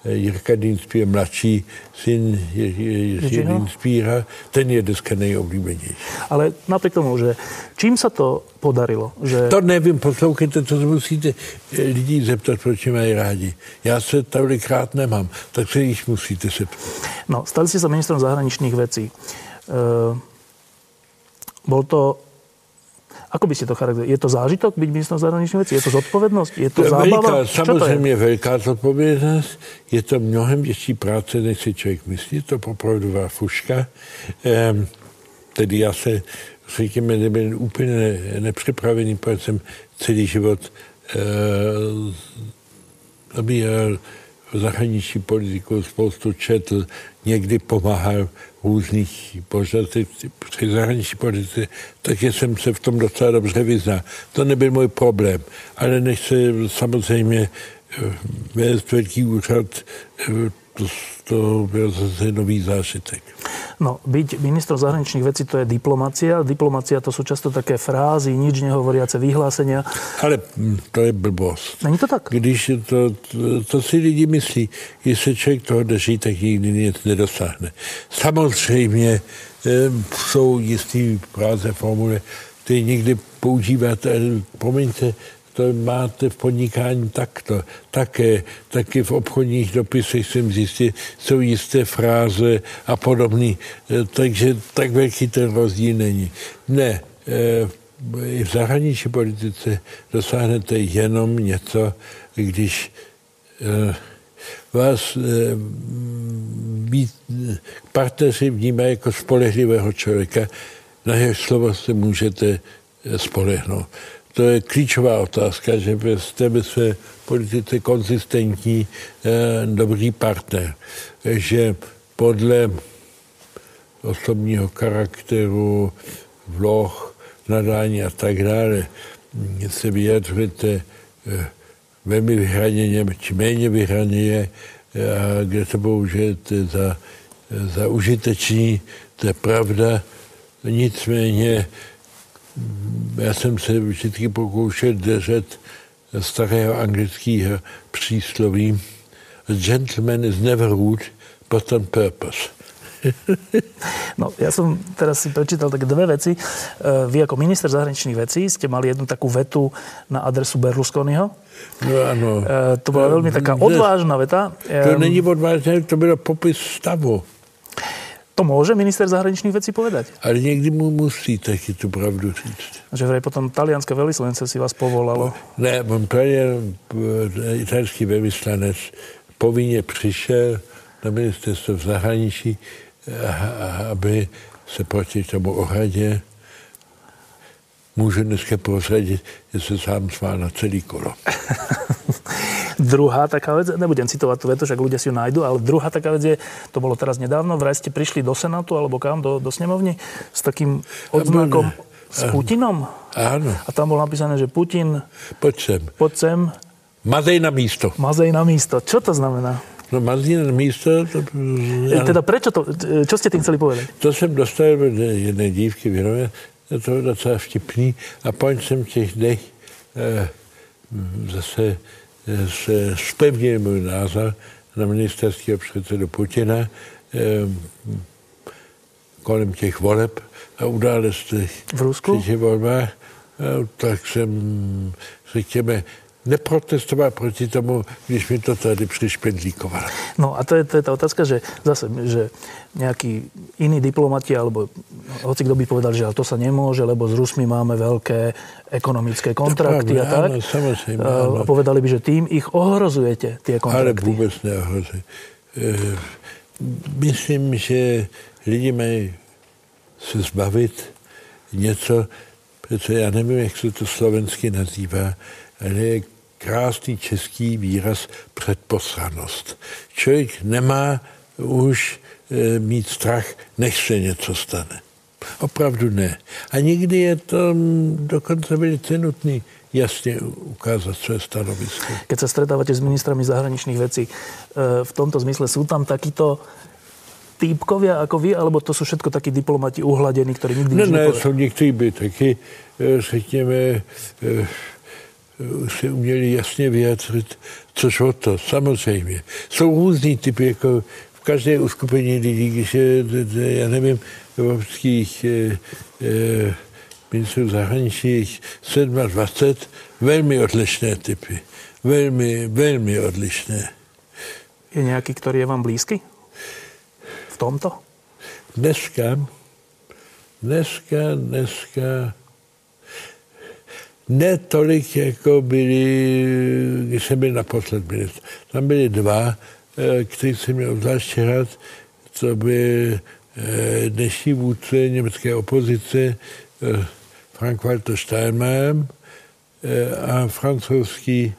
Jirka Dienstbier, mladší syn Jiřího Dienstbiera. Ten je dneska nejoblíbenější. Ale napriek tomu, že čím sa to podarilo? Že... To nevím, poslouchejte, to musíte lidí zeptat, proč mají rádi. Já se tolikrát nemám, tak se jich musíte zeptat. No, stali ste sa ministrom zahraničných vecí. Bol to... Ako by ste to charakterizovali? Je to zážitok byť ministrom zahraničných vecí? Je to zodpovednosť? Je to zábava? Samozřejmě je veľká zodpovednosť. Je to mnohem větší práce, než si člověk myslí. Je to popravdová fuška. Tedy já se, řekněme, nebyl úplně nepřipravený, protože jsem celý život zabíral zahraniční politiku, spoustu četl, někdy pomáhal různých pořadcích při zahraniční politice, takže jsem se v tom docela dobře vyznal. To nebyl můj problém, ale než se samozřejmě vést velký úřad, to byl zase nový zážitek. No, byť ministrom zahraničných vecí, to je diplomacia. Diplomacia, to sú často také frázy, nič nehovoriace vyhlásenia. Ale to je blbost. Není to tak? Když to si lidi myslí, když se člověk toho drží, tak nikdy nic nedosáhne. Samozřejmě jsou jistý prázdné formule, které nikdy používáte, promiňte, to máte v podnikání takto. Taky v obchodních dopisech jsem zjistil, jsou jisté fráze a podobný. Takže tak velký ten rozdíl není. Ne, v zahraniční politice dosáhnete jenom něco, když vás partneři vnímají jako spolehlivého člověka, na jeho slovo se můžete spolehnout. To je klíčová otázka, že bez tebe se politice konzistentní, dobrý partner. Že podle osobního charakteru, vloh, nadání a tak dále se vyjadřujete velmi vyhraněně, či méně vyhraněně, a kde se použijete za užiteční, to je pravda, nicméně já jsem se vždycky pokoušel držet starého anglického přísloví "A gentleman is never rude, but on purpose." No, ja som teraz si prečítal také dve veci. Vy ako minister zahraničných vecí ste mali jednu takú vetu na adresu Berlusconiho. No áno. To bola veľmi taká odvážna veta. To není odvážna, to bylo popis stavu. To môže minister zahraničných vecí povedať. Ale niekdy mu musí taky tú pravdu říct. Že vraj potom talianské veľvyslance si vás povolalo. Ne, italský veľvyslanec povinne prišiel na ministerstvo v zahraničí, aby sa proti tomu ohradil. Môže dneska prozradiť, že sa sám svál na celý kolo. Druhá taká vec, nebudem citovať tú vetu, však ľudia si ju nájdu, ale druhá taká vec je, to bolo teraz nedávno, vraj ste prišli do Senátu alebo kam, do snemovni s takým odznakom s Putinom. Áno. A tam bolo napísané, že Putin... Poď sem. Mazej na místo. Mazej na místo. Čo to znamená? No mazej na místo... Teda prečo to? Čo ste tým chceli povedať? To jsem dostal jedné dívky věnové, to je docela vtipný a poň jsem těch dech zase spevnil můj názor na ministerského předsedu Putina kolem těch voleb a událostech v Rusku? Těch volbách, tak jsem, řekněme, neprotestoval proti tomu, když mi to tady přišpendlíkoval. No a to je tá otázka, že zase, že nejakí iní diplomati, alebo hoci kto by povedal, že to sa nemôže, lebo s Rusmi máme veľké ekonomické kontrakty a tak. Áno, samozrejme, áno. A povedali by, že tým ich ohrozujete, tie kontrakty. Ale vôbec neohrozuje. Myslím, že lidi mají se zbavit něco, protože já nevím, jak se to slovensky nazývá, ale je krásný český výraz předposranost. Člověk nemá už mít strach, než se něco stane. Opravdu ne. A někdy je to dokonce velice nutný jasne ukázať svoje stanovisko. Keď sa stretávate s ministrami zahraničných vecí, v tomto zmysle sú tam takíto týpkovia ako vy, alebo to sú všetko takí diplomati uhladení, ktorí nikdy nič nepovedali? Ne, sú niektorí by takí, řekneme, si uměli jasně vyjadřit, což o to, samozřejmě. Jsou různý typy, jako v každé uskupení lidí, když je, já nevím, evropských ministrů zahraničních 27, velmi odlišné typy. Velmi, velmi odlišné. Je nějaký, který je vám blízky? V tomto? Dneska ne tolik, jako byli, když jsem byl naposled ministr. Tam byli dva, kteří jsem měl obzvlášť rád, to byl dnešní vůdce německé opozice Frank-Walter Steinmeier a francouzský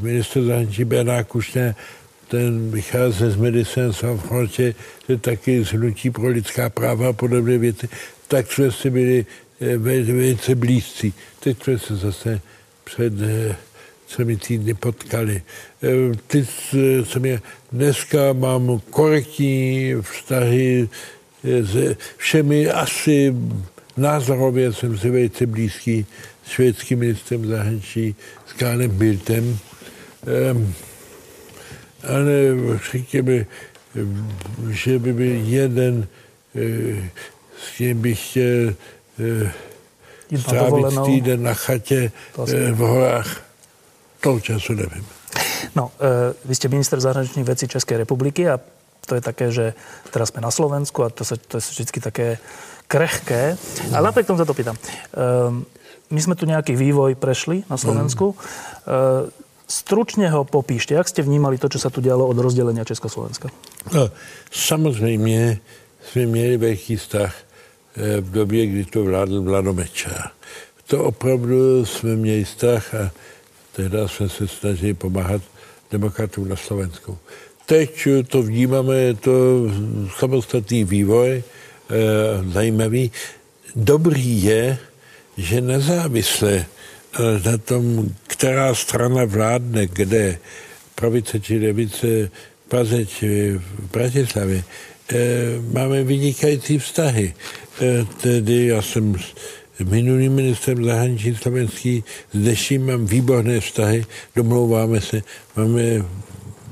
minister zahraničí Bernard Kouchner, ten vycházel z Medicine Sans Frontières, to je taky z hnutí pro lidská práva a podobné věci. Tak jsme si byli velice blízcí. Teď jsme se zase před 3 týdny potkali. Dneska mám korektní vztahy se všemi asi... Názorově jsem si velice blízký s švédským ministrem zahraničí, s Karlem Bildtem. Ale řekněme, že by byl jeden, s kým bych chtěl strávit týden na chatě v horách. Toho času nevím. No, vy ste minister zahraničných vecí Českej republiky a to je také, že teraz sme na Slovensku a to je vždycky také krehké, ale napriek tomu sa to pýtam. My sme tu nejaký vývoj prešli na Slovensku. Stručne ho popíšte. Jak ste vnímali to, čo sa tu dialo od rozdelenia Československa? No, samozrejme sme měli veľký vztah v době, kdy to vládl Vlado Mečiar. To opravdu sme měli vztah a tehdy sme se snažili pomáhat demokratům na Slovensku. Teď to vnímáme, je to samostatný vývoj, zajímavý. Dobrý je, že nezávisle na tom, která strana vládne, kde pravice či levice, Praze či v Bratislavě, máme vynikající vztahy. Tedy já jsem minulým ministrem zahraničí slovenský, s dnešním mám výborné vztahy, domlouváme se, máme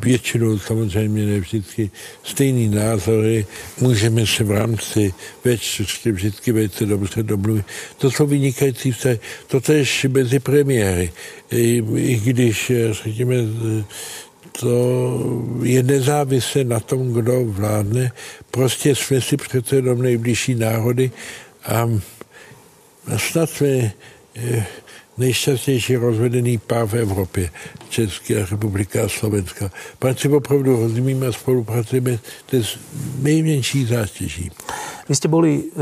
většinou samozřejmě ne vždycky stejný názory, můžeme se v rámci večeřky vždycky velice dobře domluvit. To jsou vynikající vztahy, to tež mezi premiéry, i když, řekněme, to je nezávisle na tom, kdo vládne, prostě jsme si přece jenom nejbližší národy a snad jsme nejšťastnější rozvedený pár v Evropě, Česká republika a Slovenska. Pán si opravdu rozumíme a spolupracujeme, to je nejmenší zátěží. Vy ste boli,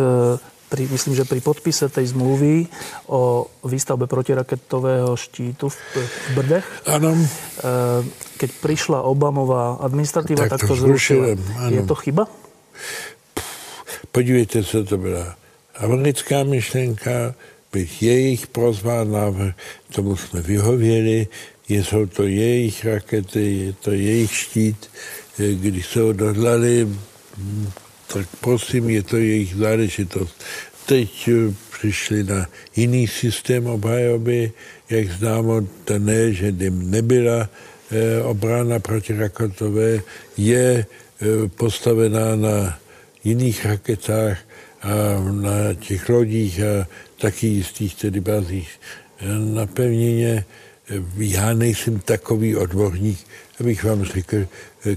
myslím, že pri podpise tej zmluvy o výstavbe protiraketového štítu v Brdech. Áno. Keď prišla Obamová administratíva, tak to zrušila. Je to chyba? Podívejte sa, to byla americká myšlenka, jejich prozba, návrh, tomu jsme vyhověli, jsou to jejich rakety, je to jejich štít, když se ho dohnali, tak prosím, je to jejich záležitost. Teď přišli na jiný systém obhajoby, jak známo, to ne, že nebyla obrana protiraketové, je postavená na jiných raketách a na těch lodích a taky jistých tedy bazích na pevnině. Já nejsem takový odborník, abych vám řekl,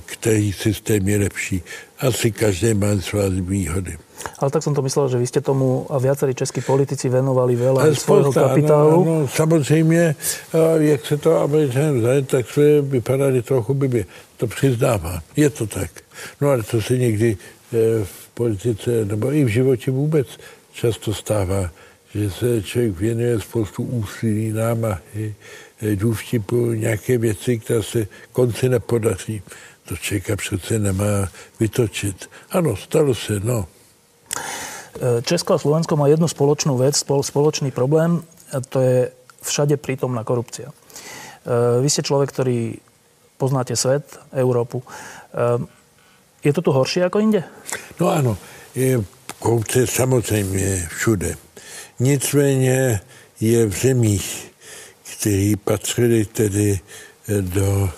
který systém je lepší. Asi každý má svá výhody. Ale tak som to myslel, že vy ste tomu a viacerí českí politici venovali veľa svojho kapitálu. Ano, samozřejmě, jak se to Američané vzali, tak se vypadali trochu blbě. To přiznávám. Je to tak. No ale to se někdy v politice nebo i v životě vůbec často stává, že se člověk věnuje spoustu úsilí, námahy, důvtipu, nějaké věci, které se konci nepodaří. To člověka přece nemá vytočit. Ano, stalo se, no. Česko a Slovensko má jednu spoločnú vec, spoločný problém, a to je všade prítomná korupcia. Vy ste človek, ktorý poznáte svet, Európu. Je to tu horšie ako inde? No áno, korupce samozrejme všude. Nicméně je v zemích, ktorí patřili tedy do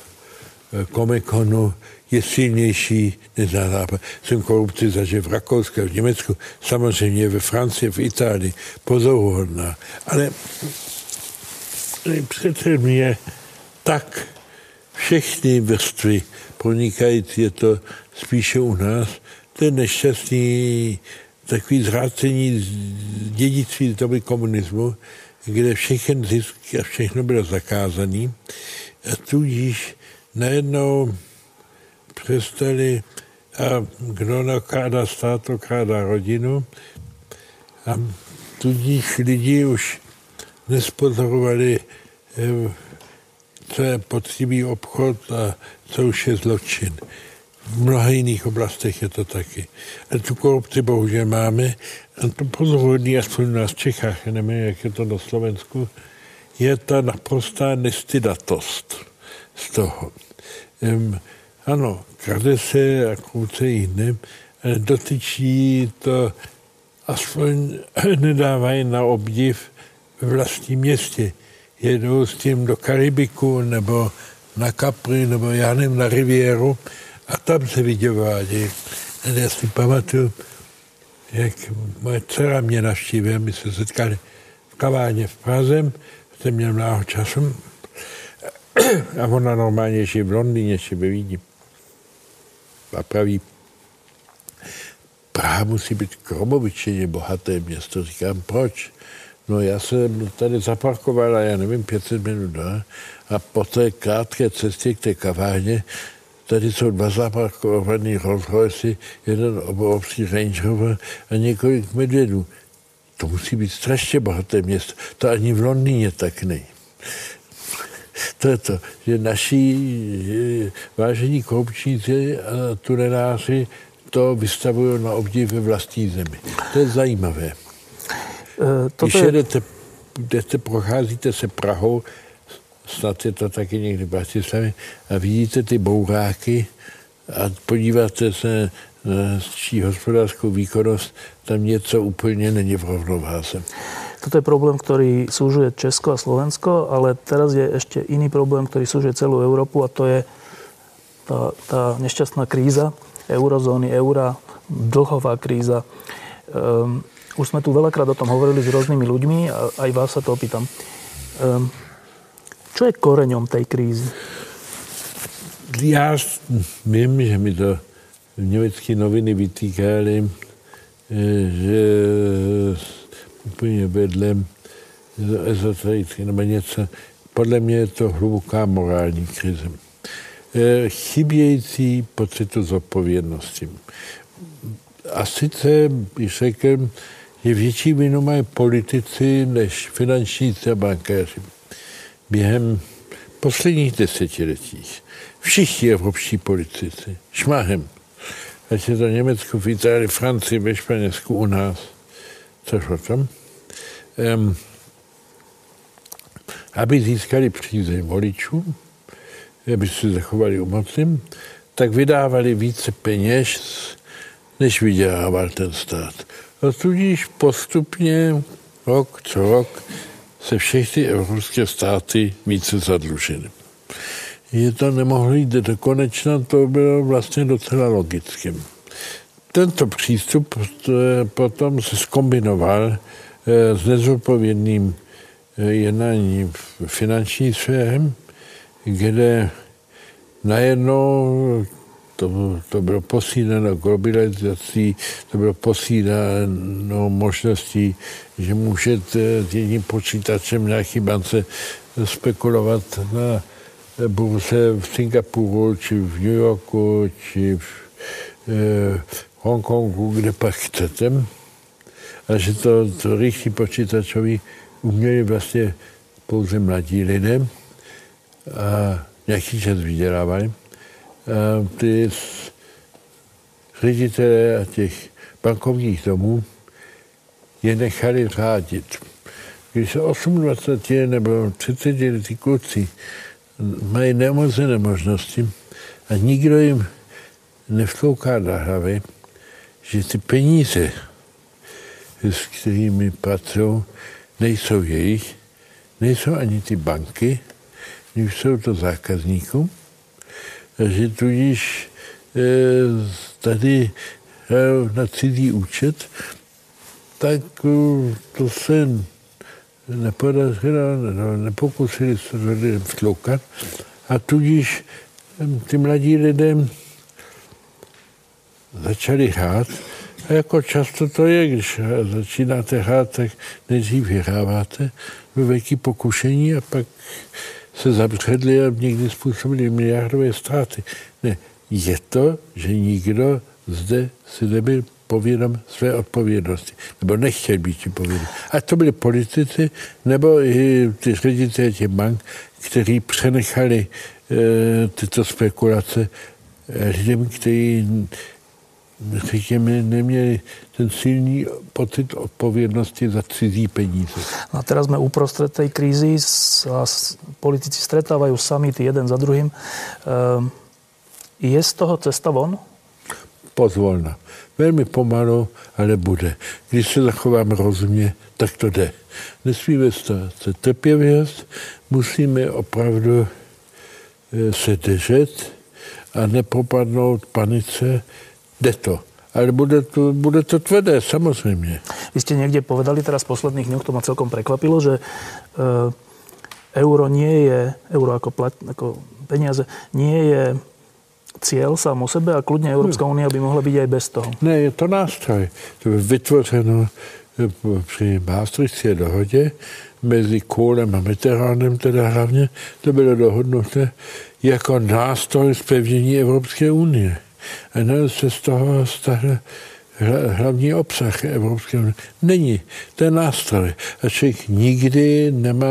Komekonu, je silnější než na západ. Jsem korupci zažil v Rakousku, v Německu, samozřejmě ve Francii, v Itálii, pozoruhodná. Ale přece mě tak všechny vrstvy pronikající, je to spíše u nás, ten nešťastný takový zrácení dědictví z doby komunismu, kde všechen zisk a všechno bylo zakázaný. A tudíž najednou přestali, a kdo nakrádá stát, okrádá rodinu. A tudíž lidi už nespozorovali, co je poctivý obchod a co už je zločin. V mnoha jiných oblastech je to taky. A tu korupci bohužel máme. A to pozoruhodný, aspoň u nás v Čechách, nevím, jak je to na Slovensku, je ta naprostá nestydatost z toho. Ano, krade se a kruce jiným, ale dotyčí to aspoň nedávají na obdiv ve vlastním městě. Jedou s tím do Karibiku nebo na Capri nebo já nevím, na Rivieru a tam se vyděvádí. Já si pamatuju, jak moje dcera mě navštívila, my se setkali v kavárně v Praze, jsem měl mnoho času a ona normálně žije v Londýně, ještě ve Vídni. A praví, Praha musí být kromovičeně bohaté město. Říkám, proč? No já jsem tady zaparkoval, já nevím, 500 minut, ne? A po té krátké cestě k té kavárně, tady jsou dva zaparkované Rolls Royce, jeden obrovský Range Rover a několik medvědů. To musí být strašně bohaté město. To ani v Londýně tak není. To je to, že naši vážení korupčníci a tuneláři to vystavují na obdiv ve vlastní zemi. To je zajímavé. Když procházíte se Prahou, snad je to taky někdy v Bratislavě, a vidíte ty bouráky a podíváte se na čí hospodářskou výkonnost, tam něco úplně není v rovnováze. Toto je problém, ktorý súžuje Česko a Slovensko, ale teraz je ešte iný problém, ktorý súžuje celú Európu a to je tá nešťastná kríza eurozóny, eura, dlhová kríza. Už sme tu veľakrát o tom hovorili s rôznymi ľuďmi a aj vás sa to opýtam. Čo je koreňom tej krízy? Ja viem, že mi to nemecké noviny vytýkali, že úplně vedle ezoterické nebo něco. Podle mě je to hluboká morální krize. Chybějící pocitu zodpovědnosti. A sice bych řekl, že větší vinu mají politici než finančníci a bankéři. Během posledních desetiletí všichni evropští politici, šmahem, ať je to Německo, v Itálii, Francii, ve Španělsku, u nás, což o tom, aby získali přízeň voličů, aby se zachovali u moci, tak vydávali více peněz, než vydělával ten stát. A tudíž postupně, rok co rok, se všechny evropské státy více zadlužily. Je to nemohlo jít do konečna, to bylo vlastně docela logické. Tento přístup potom se zkombinoval s nezodpovědným jednáním finanční sféry, kde najednou to bylo posíleno globalizací, to bylo posíleno možností, že můžete s jedním počítačem nějaký bance spekulovat na burze v Singapuru, či v New Yorku, či v Hongkongu, kde pak chcete. A že to rychlí počítačoví uměli vlastně pouze mladí lidé a nějaký čas vydělávali. A ty ředitelé těch bankovních domů je nechali řádit. Když se 28 nebo 30 letí kluci mají neomezené možnosti a nikdo jim nevtlouká do hlavy, že ty peníze, s kterými pracují, nejsou jejich, nejsou ani ty banky, nejsou to zákazníků, že tudíž tady na cizí účet, tak to se nepodařilo, nepokusili se lidem vtloukat a tudíž ty mladí lidé začali hrát a jako často to je, když začínáte hrát, tak nejdřív vyhráváte, bylo velké pokušení a pak se zabředli a někdy způsobili miliardové ztráty. Ne, je to, že nikdo zde si nebyl povědom své odpovědnosti, nebo nechtěl být povědom. A to byli politici, nebo i ty ředitelé těch bank, kteří přenechali tyto spekulace lidem, kteří neměli ten silný pocit odpovědnosti za cizí peníze. A teraz sme uprostred tej krízy a politici stretávajú samity jeden za druhým. Je z toho cesta von? Pozvolna. Veľmi pomalu, ale bude. Když se zachováme rozumne, tak to jde. Nesmíme stát se trpělivost, musíme opravdu se držet a nepropadnout panice. Jde to. Ale bude to tvrdé, samozrejme. Vy ste niekde povedali teraz v posledných dňoch, to ma celkom prekvapilo, že euro ako peniaze nie je cieľ sám o sebe a kľudne Európska únia by mohla byť aj bez toho. Ne, je to nástroj. To je vytvořeno pri Maastrichtské dohodě mezi Kohlem a Mitterrandem, teda hlavne, to bylo dohodnuté jako nástroj spevnení Európskej únie. A najednou se z toho stále hlavní obsah Evropské unie. Není, to je nástroj. A člověk nikdy nemá,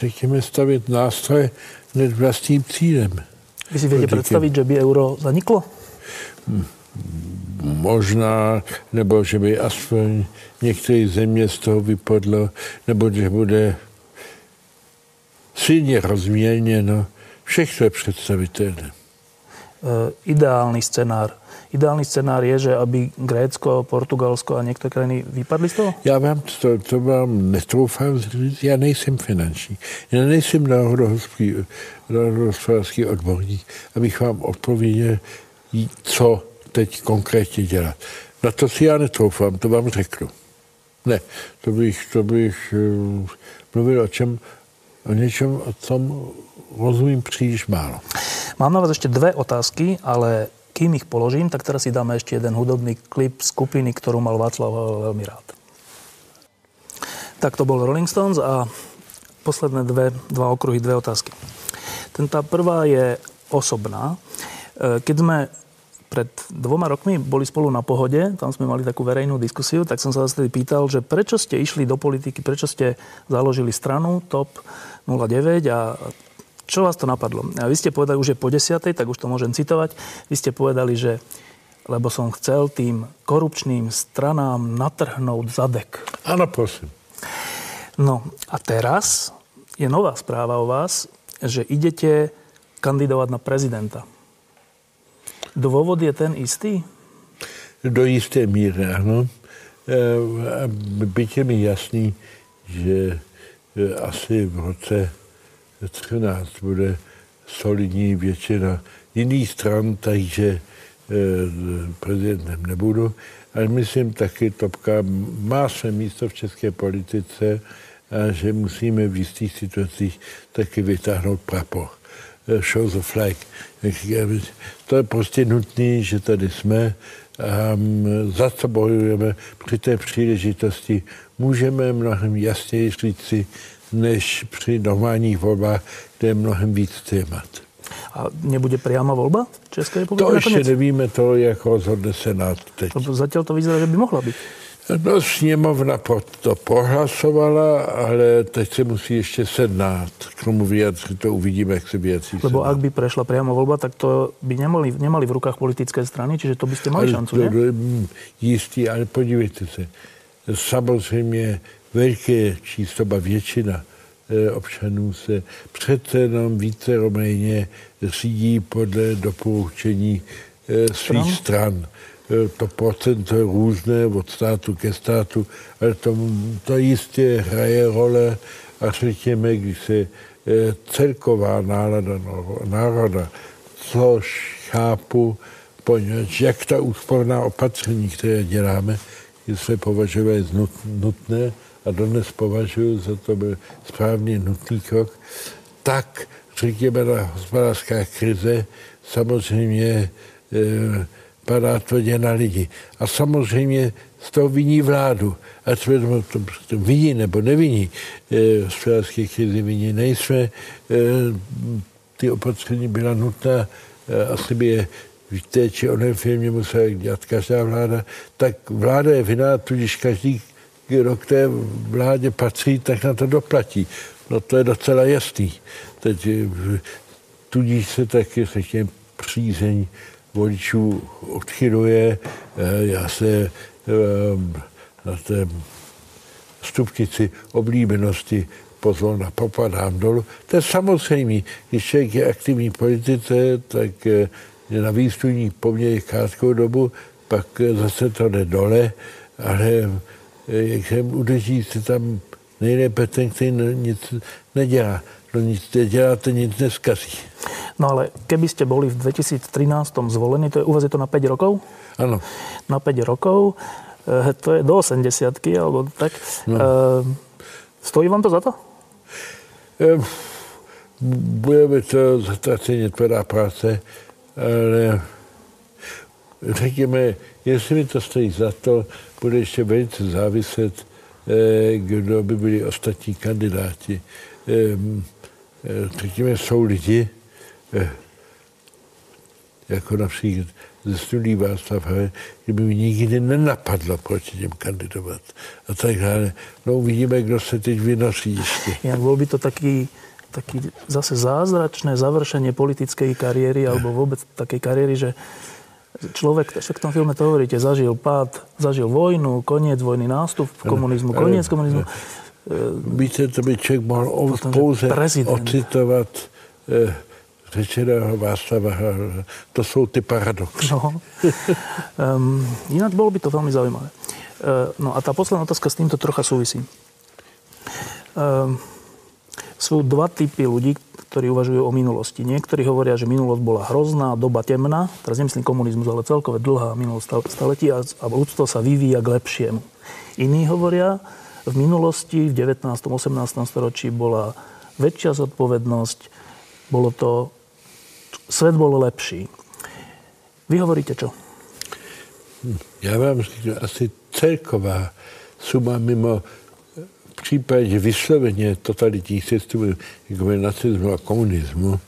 řekněme, stavět nástroj nad vlastním cílem. Vy si viete predstaviť, že by euro zaniklo? Možná, nebo že by aspoň některé země z toho vypadlo, nebo že bude silně rozměněno. Všechno je představitelné. Ideálny scenár je, že aby Grécko, Portugalsko a niektoré krajiny vypadli z toho? Ja vám to vám netroufám. Ja nejsem finančník. Ja nejsem národohospodářský odborník, abych vám odpověděl, co teď konkrétně dělat. Na to si ja netroufám, to vám řeknu. Ne, to bych mluvil o něčem, o tom rozumím příliš málo. Mám na vás ešte dve otázky, ale kým ich položím, tak teraz si dáme ešte jeden hudobný klip skupiny, ktorú mal Václav Havel veľmi rád. Tak to bol Rolling Stones a posledné dva okruhy, dve otázky. Tá prvá je osobná. Keď sme pred 2 rokmi boli spolu na Pohode, tam sme mali takú verejnú diskusiu, tak som sa vás tedy pýtal, že prečo ste išli do politiky, prečo ste založili stranu TOP 09 a čo vás to napadlo? A vy ste povedali, už je po 10, tak už to môžem citovať. Vy ste povedali, že lebo som chcel tým korupčným stranám natrhnúť zadek. Áno, prosím. No a teraz je nová správa o vás, že idete kandidovať na prezidenta. Dôvod je ten istý? Do isté míry, áno. Byť je mi jasný, že asi v roce 13 bude solidní většina jiných stran, takže prezidentem nebudu. Ale myslím taky, Topka má své místo v české politice a že musíme v jistých situacích taky vytáhnout prapo. Show the flag. To je prostě nutné, že tady jsme a za co bojujeme při té příležitosti. Můžeme mnohem jasněji říci, než při normálních volbách, kde je mnohem víc témat. A nebude priama voľba v Českej republike? To ešte nevíme, to je ako rozhodne Senát teď. Zatiaľ to vyzerá, že by mohla byť. No, sněmovna to prohlasovala, ale teď se musí ještě Senát k tomu vyjadřit, to uvidíme, jak se vyjadří. Lebo ak by prešla priamo voľba, tak to by nemali v rukách politické strany, čiže to by ste mali šancu, ne? Jistý, ale podívejte se. Samozřejmě velké číslo, většina občanů se přece jenom více méně řídí podle doporučení svých stran. To procento je různé od státu ke státu, ale to jistě hraje role a řekněme, když se celková nálada národa, což chápu, poněvadž jak ta úsporná opatření, které děláme, se považují za nutné, a dodnes považuji za to byl správně nutný krok, tak řekněme na hospodářská krize samozřejmě padá tvrdě na lidi. A samozřejmě z toho viní vládu. Ať jsme to viní nebo neviní, hospodářské krizi viní nejsme, ty opatření byla nutná, asi by je v té či oné firmě musela dělat každá vláda, tak vláda je vinná, tudíž každý kdo k té vládě patří, tak na to doplatí. No to je docela jasný. Teď tudíž se taky řekněme přízeň voličů odchyluje. Já se na té stupnici oblíbenosti pozvolna popadám dolů. To je samozřejmé. Když člověk je aktivní v politice, tak je na výstupní poměrně krátkou dobu, pak zase to jde dole, ale jak se udeří, se tam nejlépe ten, který nic nedělá. No nic neděláte, nic neskazí. No ale keby ste boli v 2013 zvolení, to je, u vás je to na 5 rokov? Áno. Na 5 rokov, to je do 80-ky, alebo tak. No. Stojí vám to za to? Budeme to zatraceně tvrdá práce, ale řekněme, jestli mi to stojí za to, bude ještě velice záviset, kdo by byli ostatní kandidáti. Řekněme, jsou lidi, jako například ze studií Václav Havel, kdyby mi nikdy nenapadlo proti něm kandidovat a tak dále. No uvidíme, kdo se teď vynoří ještě. Jak byl by to taký zase zázračné završenie politické kariéry, alebo vůbec také kariéry, že človek, však v tom filme to hovoríte, zažil pád, zažil vojnu, koniec vojny, nástup komunizmu, koniec komunizmu. Víte, to by člověk mohl pouze ocitovat řečeného Václava. To jsou ty paradoxy. No. Inak bolo by to veľmi zaujímavé. No a tá posledná otázka s týmto trocha súvisí. Sú dva typy ľudí, ktorí uvažujú o minulosti. Niektorí hovoria, že minulosť bola hrozná, doba temná, teraz nemyslím komunizmus, ale celkové dlhá minulosť staletí a ľudstvo sa vyvíja k lepšiemu. Iní hovoria, v minulosti, v 19. 18. storočí bola väčšia zodpovednosť, svet bol lepší. Vy hovoríte čo? Ja vám říkám, asi celková suma mimo v případě vysloveně totalitních systémů, jako je nacismu a komunismu,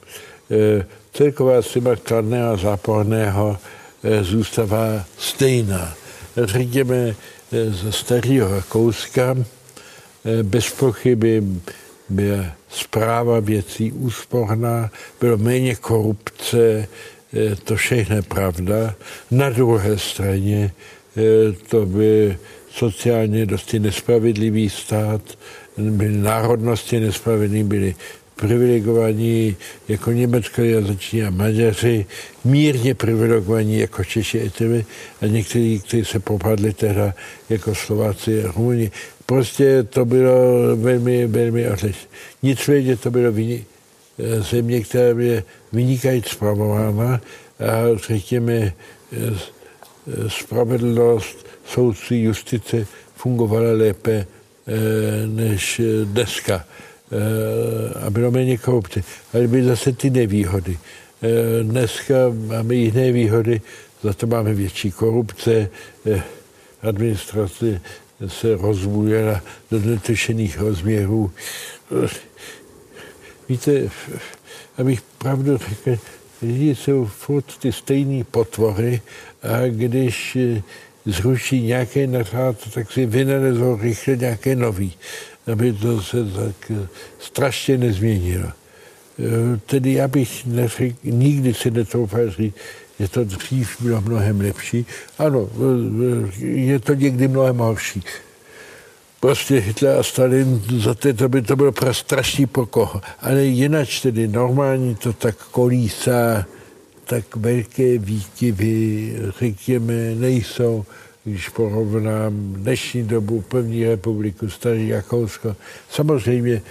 celková suma kladného a záporného zůstává stejná. Řekněme, ze starého Rakouska bez pochyby byla správa věcí úsporná, bylo méně korupce, to všechno je pravda. Na druhé straně to by sociálně dosti nespravedlivý stát, byli národnosti nespravedlní, byli privilegovaní jako německé jazyční a Maďaři, mírně privilegovaní jako Češi a Itali a někteří, kteří se propadli tehda jako Slováci a Rumuni. Prostě to bylo velmi, velmi odlišné. Nicméně to bylo země, která byla vynikající spravována a řekněme spravedlnost, soudci, justice fungovala lépe než dneska. A bylo méně korupce. Ale byly zase ty nevýhody. Dneska máme jiné výhody, za to máme větší korupce, administrace se rozvíjela do netušených rozměrů. Víte, abych pravdu řekl, lidi jsou furt ty stejné potvory a když zruší nějaké nařád, tak si vynalezou rychle nějaké nový, aby to se tak strašně nezměnilo. Tedy já bych neřekl, nikdy si netroufal říct, že to dřív bylo mnohem lepší. Ano, je to někdy mnohem horší. Prostě Hitler a Stalin, za to by to bylo strašný pokoh. Ale jinak tedy normální to tak kolísá, tak velké výkyvy, řekněme, nejsou. Když porovnám dnešní dobu, první republiku, starý Rakousko. Samozřejmě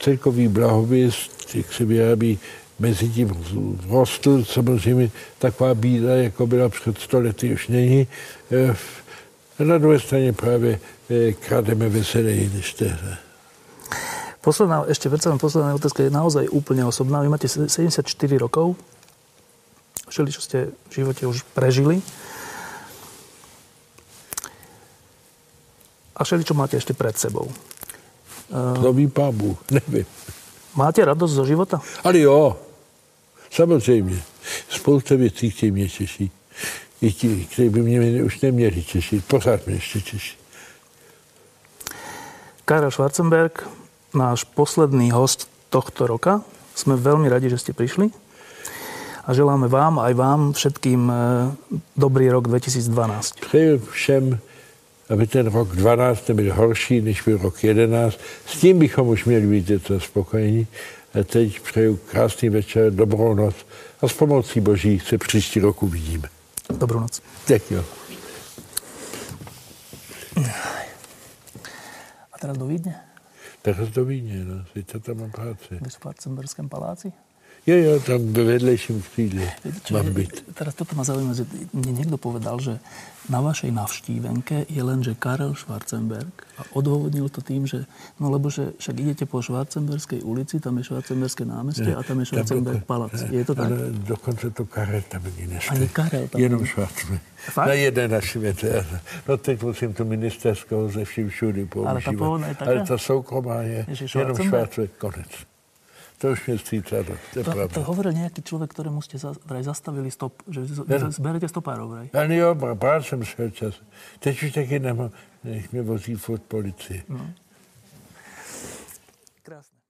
celkový blahobyst, jak se vyrábí, mezi tím rostl, samozřejmě taková bída, jako byla před 100 lety, už není. Na druhé straně právě krademe veselé než tehdy. Posledná otázka je naozaj úplne osobná. Vy máte 74 rokov, všeličo ste v živote už prežili. A všeličo máte ešte pred sebou. Nový pábu, neviem. Máte radosť zo života? Ale jo, samozrejme. Spousta věcí, které mě těší. I ti, které by mě už neměli těšit. Pořád mě ještě těší. Karel Schwarzenberg, náš posledný host tohto roka. Sme veľmi radi, že ste prišli. A želáme vám, aj vám, všetkým dobrý rok 2012. Přeju všem, aby ten rok 12 nebyl horší, než byl rok 11. S tím bychom už měli být něco spokojení. A teď přeju krásný večer, dobrou noc a s pomocí Boží se příští rok uvidíme. Dobrou noc. Děkuji. A teraz do Vídne? Teraz do Vídne, no. Víte, tam mám práci. V Schwarzenberském paláci? Jo, tam ve vedlejším křídle mám byt. Teraz toto ma zaujíma, že mne niekto povedal, že na vašej navštívenke je len, že Karel Schwarzenberg a odôvodnil to tým, že no lebo, že však idete po Schwarzenberskej ulici, tam je Schwarzenberské námestie a tam je Schwarzenberg palác. Je to tak? Ale dokonce to Karel tam ani nešli. Ani Karel tam. Jenom Schwarzenberg. Fakt? Na jedné naši věce. No teď musím tu ministerskou ze vším všudy používat. Ale ta pohodná je taká? Ale ta soukromá je jenom Schwarzenberg, konec. To už mě stýká, to je pravda. To hovoril nějaký člověk, kterému jste zastavili stop, že zberete stopárov, vraj? Ale jo, bral jsem svého času. Teď už taky nemám, nech mě vozí furt policie. No. Krásné.